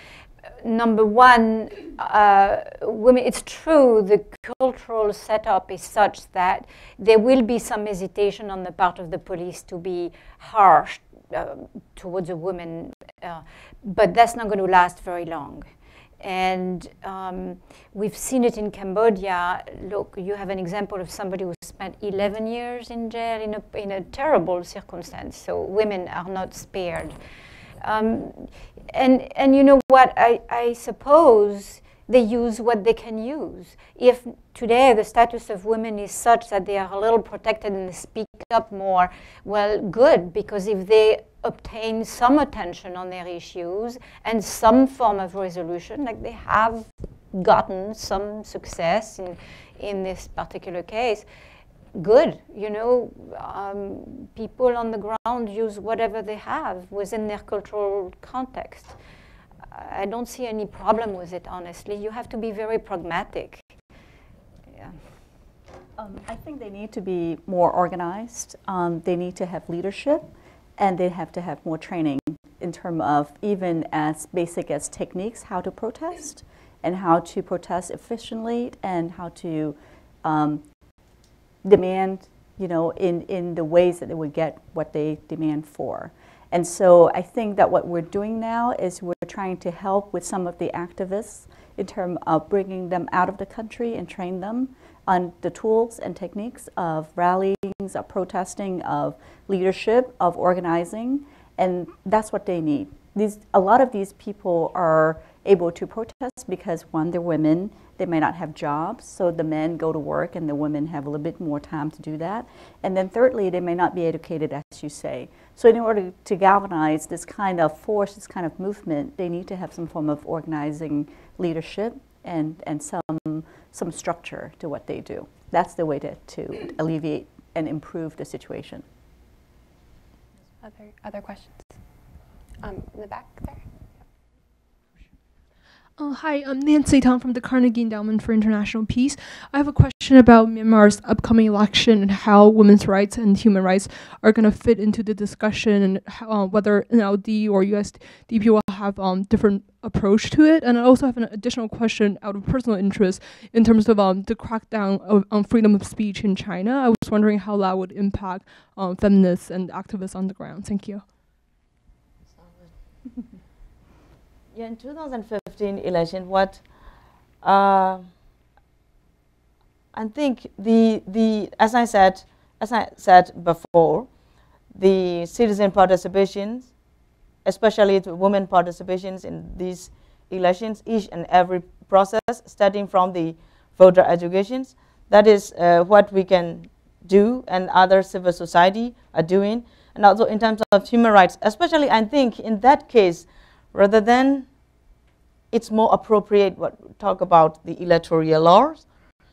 Uh, number one, uh, women, it's true the cultural setup is such that there will be some hesitation on the part of the police to be harsh uh, towards a woman, uh, but that's not going to last very long. And um, we've seen it in Cambodia. Look, you have an example of somebody who spent eleven years in jail in a, in a terrible circumstance. So women are not spared. Um, and, and you know what, I, I suppose they use what they can use. If today the status of women is such that they are a little protected and they speak up more, well, good, because if they obtain some attention on their issues and some form of resolution, like they have gotten some success in, in this particular case, good, you know, um, people on the ground use whatever they have within their cultural context. I don't see any problem with it, honestly. You have to be very pragmatic. Yeah. Um, I think they need to be more organized. Um, they need to have leadership, and they have to have more training in terms of even as basic as techniques, how to protest, and how to protest efficiently, and how to um, demand, you know, in, in the ways that they would get what they demand for. And so I think that what we're doing now is we're trying to help with some of the activists in terms of bringing them out of the country and train them on the tools and techniques of rallying, of protesting, of leadership, of organizing, and that's what they need. These, a lot of these people are able to protest because, one, they're women, they may not have jobs, so the men go to work and the women have a little bit more time to do that. And then thirdly, they may not be educated, as you say. So in order to galvanize this kind of force, this kind of movement, they need to have some form of organizing leadership and, and some, some structure to what they do. That's the way to, to alleviate and improve the situation. Other, other questions? Um, in the back there. Uh, hi, I'm Nancy Tong from the Carnegie Endowment for International Peace. I have a question about Myanmar's upcoming election and how women's rights and human rights are going to fit into the discussion, and how, uh, whether N L D or U S D P will have um, different approach to it. And I also have an additional question out of personal interest in terms of um, the crackdown of, on freedom of speech in China. I was wondering how that would impact um, feminists and activists on the ground. Thank you. Yeah, in two thousand fifteen election, what uh, I think the the as I said as I said before, the citizen participations, especially the women participations in these elections, each and every process, starting from the voter educations. That is uh, what we can do, and other civil society are doing, and also in terms of human rights, especially I think in that case. Rather than, it's more appropriate what talk about the electoral laws,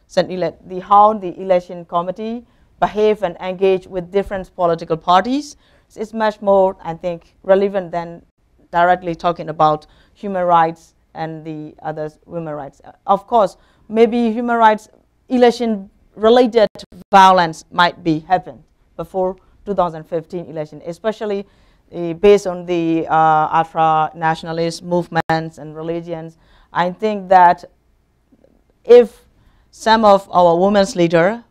so ele the how the election committee behave and engage with different political parties. So it's much more, I think, relevant than directly talking about human rights and the other women rights. Of course, maybe human rights election-related violence might be happened before two thousand fifteen election, especially. Uh, based on the uh, ultra-nationalist movements and religions, I think that if some of our women's leader,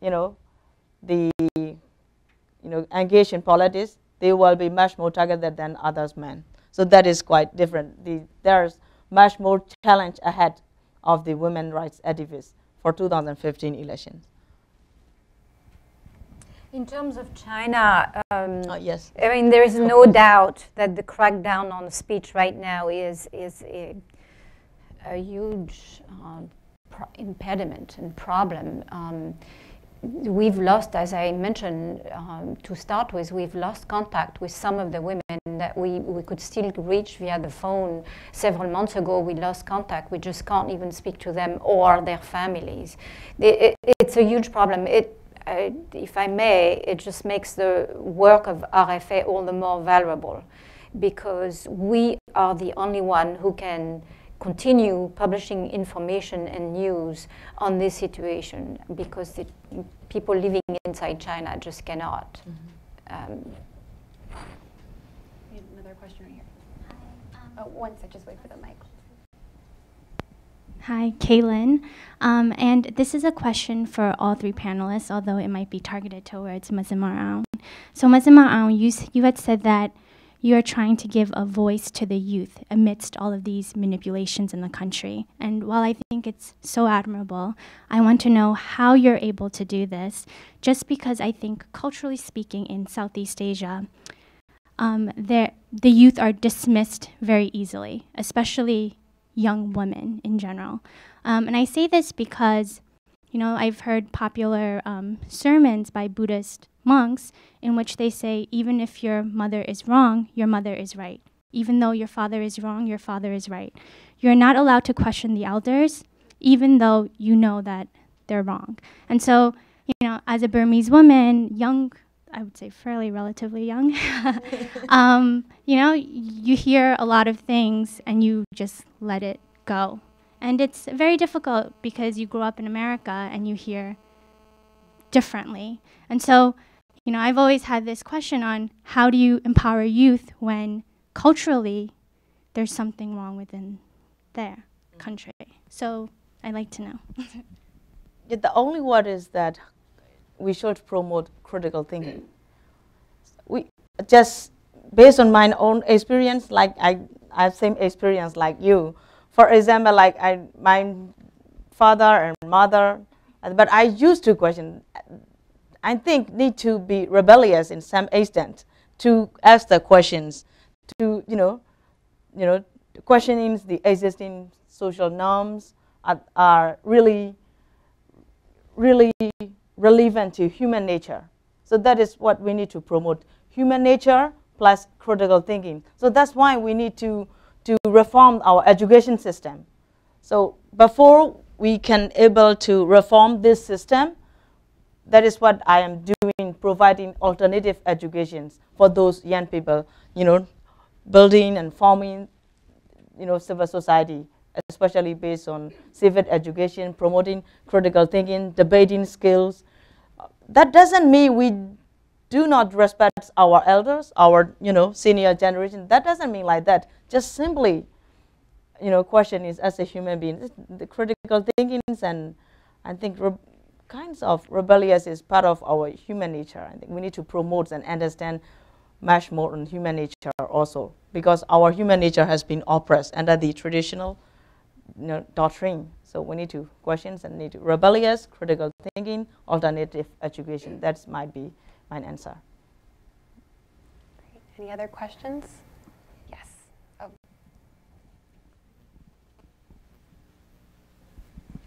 you know, the you know engage in politics, they will be much more targeted than others men. So that is quite different. The, there's much more challenge ahead of the women rights activists for two thousand fifteen elections. In terms of China, um, oh, yes. I mean, there is no doubt that the crackdown on speech right now is, is a, a huge uh, pro impediment and problem. Um, we've lost, as I mentioned, um, to start with, we've lost contact with some of the women that we, we could still reach via the phone. Several months ago, we lost contact. We just can't even speak to them or their families. It, it, it's a huge problem. It, I, if I may, it just makes the work of R F A all the more valuable, because we are the only one who can continue publishing information and news on this situation, because the people living inside China just cannot. Mm-hmm. um, another question right here. Hi, um, oh, one second, just wait for the mic. Hi, Kaylin. Um, and this is a question for all three panelists, although it might be targeted towards Zin Mar Aung. So Zin Mar Aung, you, you had said that you are trying to give a voice to the youth amidst all of these manipulations in the country. And while I think it's so admirable, I want to know how you're able to do this, just because I think, culturally speaking, in Southeast Asia, um, the youth are dismissed very easily, especially young women in general. Um, and I say this because, you know, I've heard popular um, sermons by Buddhist monks in which they say, even if your mother is wrong, your mother is right. Even though your father is wrong, your father is right. You're not allowed to question the elders, even though you know that they're wrong. And so, you know, as a Burmese woman, young, I would say fairly relatively young, um, you know, you hear a lot of things and you just let it go. And it's very difficult because you grow up in America and you hear differently. And so, you know, I've always had this question on how do you empower youth when culturally there's something wrong within their country. So I'd like to know. Yeah, the only word is that we should promote critical thinking. We just, based on my own experience, like I, I have same experience like you. For example, like I, my father and mother, but I used to question. I think need to be rebellious in some extent to ask the questions, to you know, you know, questioning the existing social norms are, are really, really relevant to human nature. So that is what we need to promote: human nature plus critical thinking. So that's why we need to. to reform our education system. So before we can able to reform this system, that is what I am doing, providing alternative educations for those young people, you know, building and forming, you know, civil society, especially based on civic education, promoting critical thinking, debating skills. That doesn't mean we do not respect our elders, our, you know, senior generation. That doesn't mean like that. Just simply, you know, question is as a human being, the critical thinkings and I think kinds of rebellious is part of our human nature. I think we need to promote and understand much more on human nature also, because our human nature has been oppressed under the traditional, you know, doctrine. So we need to question and need to rebellious, critical thinking, alternative education. That might be my answer. Great. Any other questions? Yes. Oh.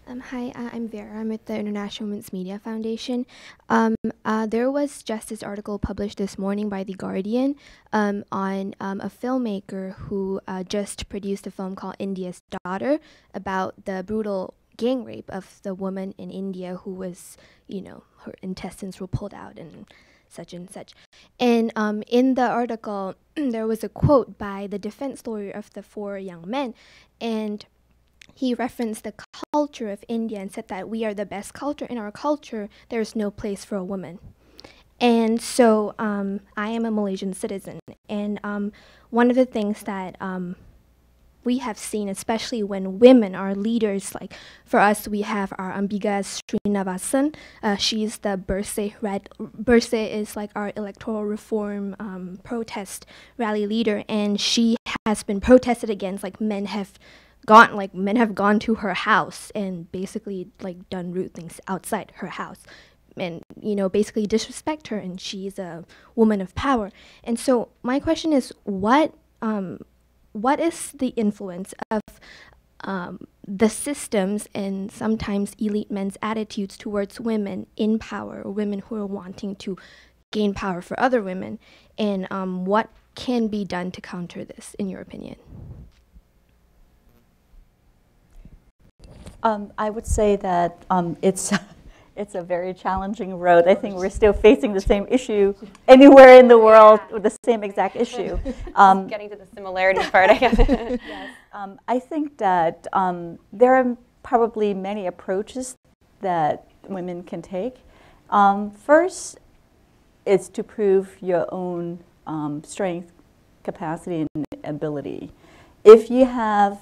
Um, hi, uh, I'm Vera. I'm with the International Women's Media Foundation. Um, uh, there was just this article published this morning by The Guardian um, on um, a filmmaker who uh, just produced a film called India's Daughter about the brutal gang rape of the woman in India who was, you know, her intestines were pulled out and such and such. And um, in the article, there was a quote by the defense lawyer of the four young men, and he referenced the culture of India and said that we are the best culture. In our culture, there's no place for a woman. And so um, I am a Malaysian citizen, and um, one of the things that um, we have seen, especially when women are leaders, like for us, we have our Ambiga Srinivasan. Uh, she's the Bursa red. Bursa is like our electoral reform um, protest rally leader, and she has been protested against. Like men have gone, like men have gone to her house and basically like done rude things outside her house, and you know basically disrespect her. And she's a woman of power. And so my question is, what? Um, What is the influence of um, the systems and sometimes elite men's attitudes towards women in power, or women who are wanting to gain power for other women, and um, what can be done to counter this, in your opinion? Um, I would say that um, it's it's a very challenging road. I think we're still facing the same issue anywhere in the world, yeah. With the same exact issue. Um, Getting to the similarities part, I guess. Yes. um, I think that um, there are probably many approaches that women can take. Um, first is to prove your own um, strength, capacity, and ability. If you have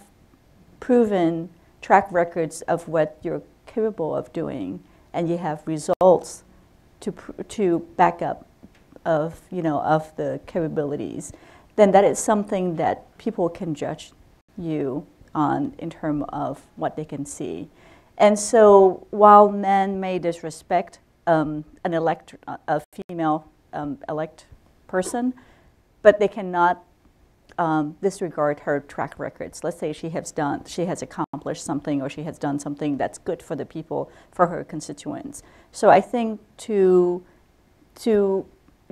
proven track records of what you're capable of doing, and you have results to pr to back up of you know of the capabilities, then that is something that people can judge you on in terms of what they can see. And so while men may disrespect um, an elect, a female um, elect person, but they cannot um, disregard her track records. Let's say she has done, she has accomplished something, or she has done something that's good for the people, for her constituents. So I think to to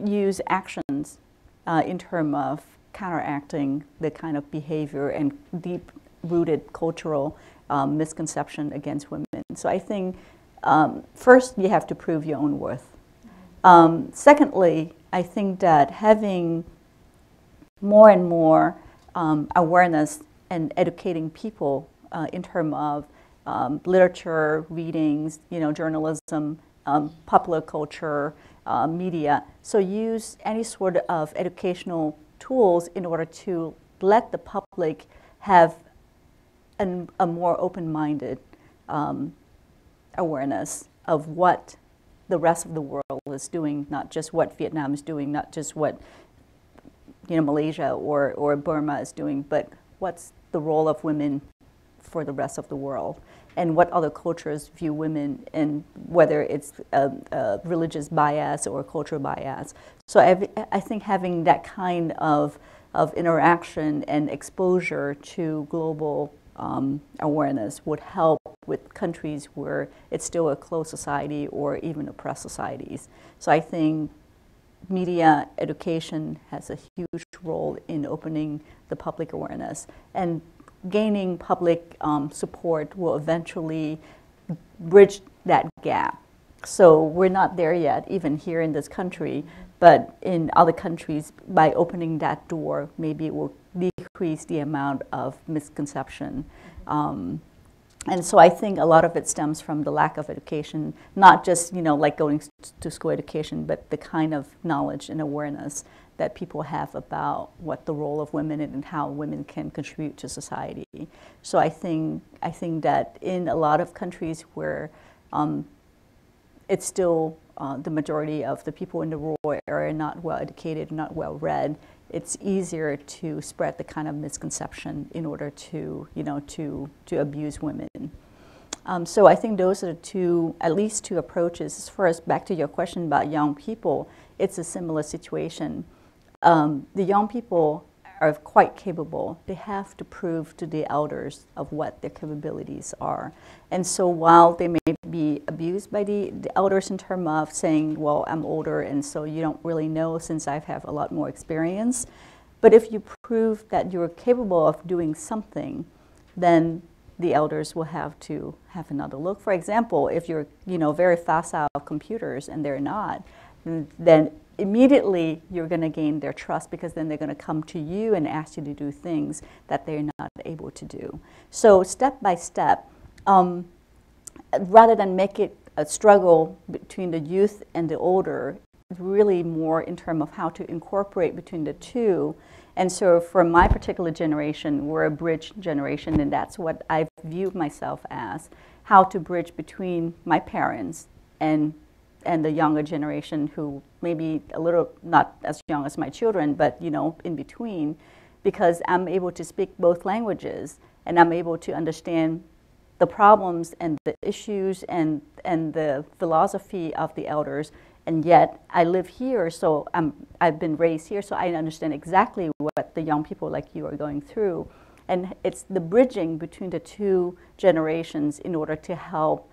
use actions uh, in terms of counteracting the kind of behavior and deep-rooted cultural um, misconception against women. So I think um, first you have to prove your own worth. Um, secondly, I think that having more and more um, awareness and educating people uh, in terms of um, literature, readings, you know, journalism, um, popular culture, uh, media. So use any sort of educational tools in order to let the public have an, a more open-minded um, awareness of what the rest of the world is doing, not just what Vietnam is doing, not just what you know Malaysia or, or Burma is doing, but what's the role of women for the rest of the world, and what other cultures view women, and whether it's a, a religious bias or cultural bias. So I, I think having that kind of, of interaction and exposure to global um, awareness would help with countries where it's still a closed society or even oppressed societies. So I think media education has a huge role in opening the public awareness, and gaining public um, support will eventually bridge that gap. So we're not there yet, even here in this country, but in other countries, by opening that door, maybe it will decrease the amount of misconception. Um, And so I think a lot of it stems from the lack of education, not just, you know, like going to school education, but the kind of knowledge and awareness that people have about what the role of women and how women can contribute to society. So I think, I think that in a lot of countries where um, it's still uh, the majority of the people in the rural area not well educated, not well read, it's easier to spread the kind of misconception in order to, you know, to, to abuse women. Um, so I think those are the two, at least two approaches. First, back to your question about young people, it's a similar situation. Um, the young people are quite capable. They have to prove to the elders of what their capabilities are. And so while they may be abused by the, the elders in terms of saying, well, I'm older and so you don't really know since I have a lot more experience, but if you prove that you're capable of doing something, then the elders will have to have another look. For example, if you're you know, very facile of computers and they're not, then immediately you're going to gain their trust, because then they're going to come to you and ask you to do things that they're not able to do. So step by step, um, rather than make it a struggle between the youth and the older, really more in terms of how to incorporate between the two. And so for my particular generation, we're a bridge generation, and that's what I view myself as, how to bridge between my parents and and the younger generation, who maybe a little, not as young as my children, but you know, in between, because I'm able to speak both languages and I'm able to understand the problems and the issues and, and the philosophy of the elders. And yet I live here, so I'm, I've been raised here, so I understand exactly what the young people like you are going through. And it's the bridging between the two generations in order to help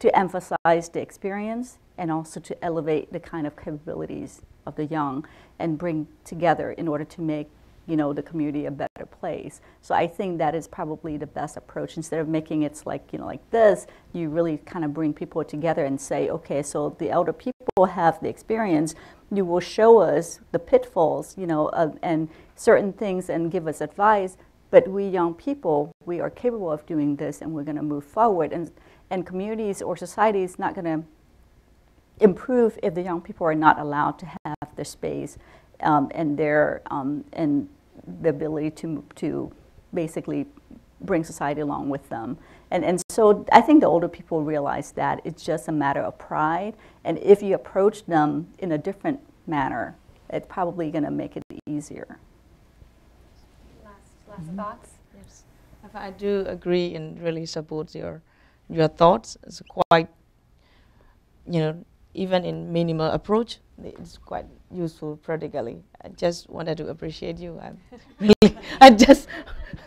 to emphasize the experience and also to elevate the kind of capabilities of the young and bring together in order to make, you know, the community a better place. So I think that is probably the best approach. Instead of making it like, you know, like this, you really kind of bring people together and say, okay, so the elder people have the experience, you will show us the pitfalls, you know, uh, and certain things and give us advice, but we young people, we are capable of doing this and we're gonna move forward. And, and communities or society is not gonna improve if the young people are not allowed to have their space um, and their um, and the ability to, to basically bring society along with them. And, and so I think the older people realize that it's just a matter of pride. And if you approach them in a different manner, it's probably gonna make it easier. Last mm-hmm. thoughts? Yes. I do agree and really support your your thoughts. It's quite, you know, even in minimal approach, it's quite useful practically. I just wanted to appreciate you. I'm really, I just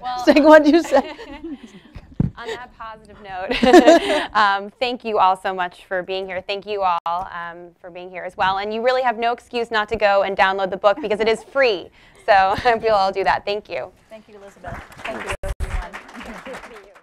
well, saying what you said. On that positive note, um, thank you all so much for being here. Thank you all um, for being here as well. And you really have no excuse not to go and download the book because it is free. So I hope you'll all do that. Thank you. Thank you, Elizabeth. Thank you, everyone. Good to see you.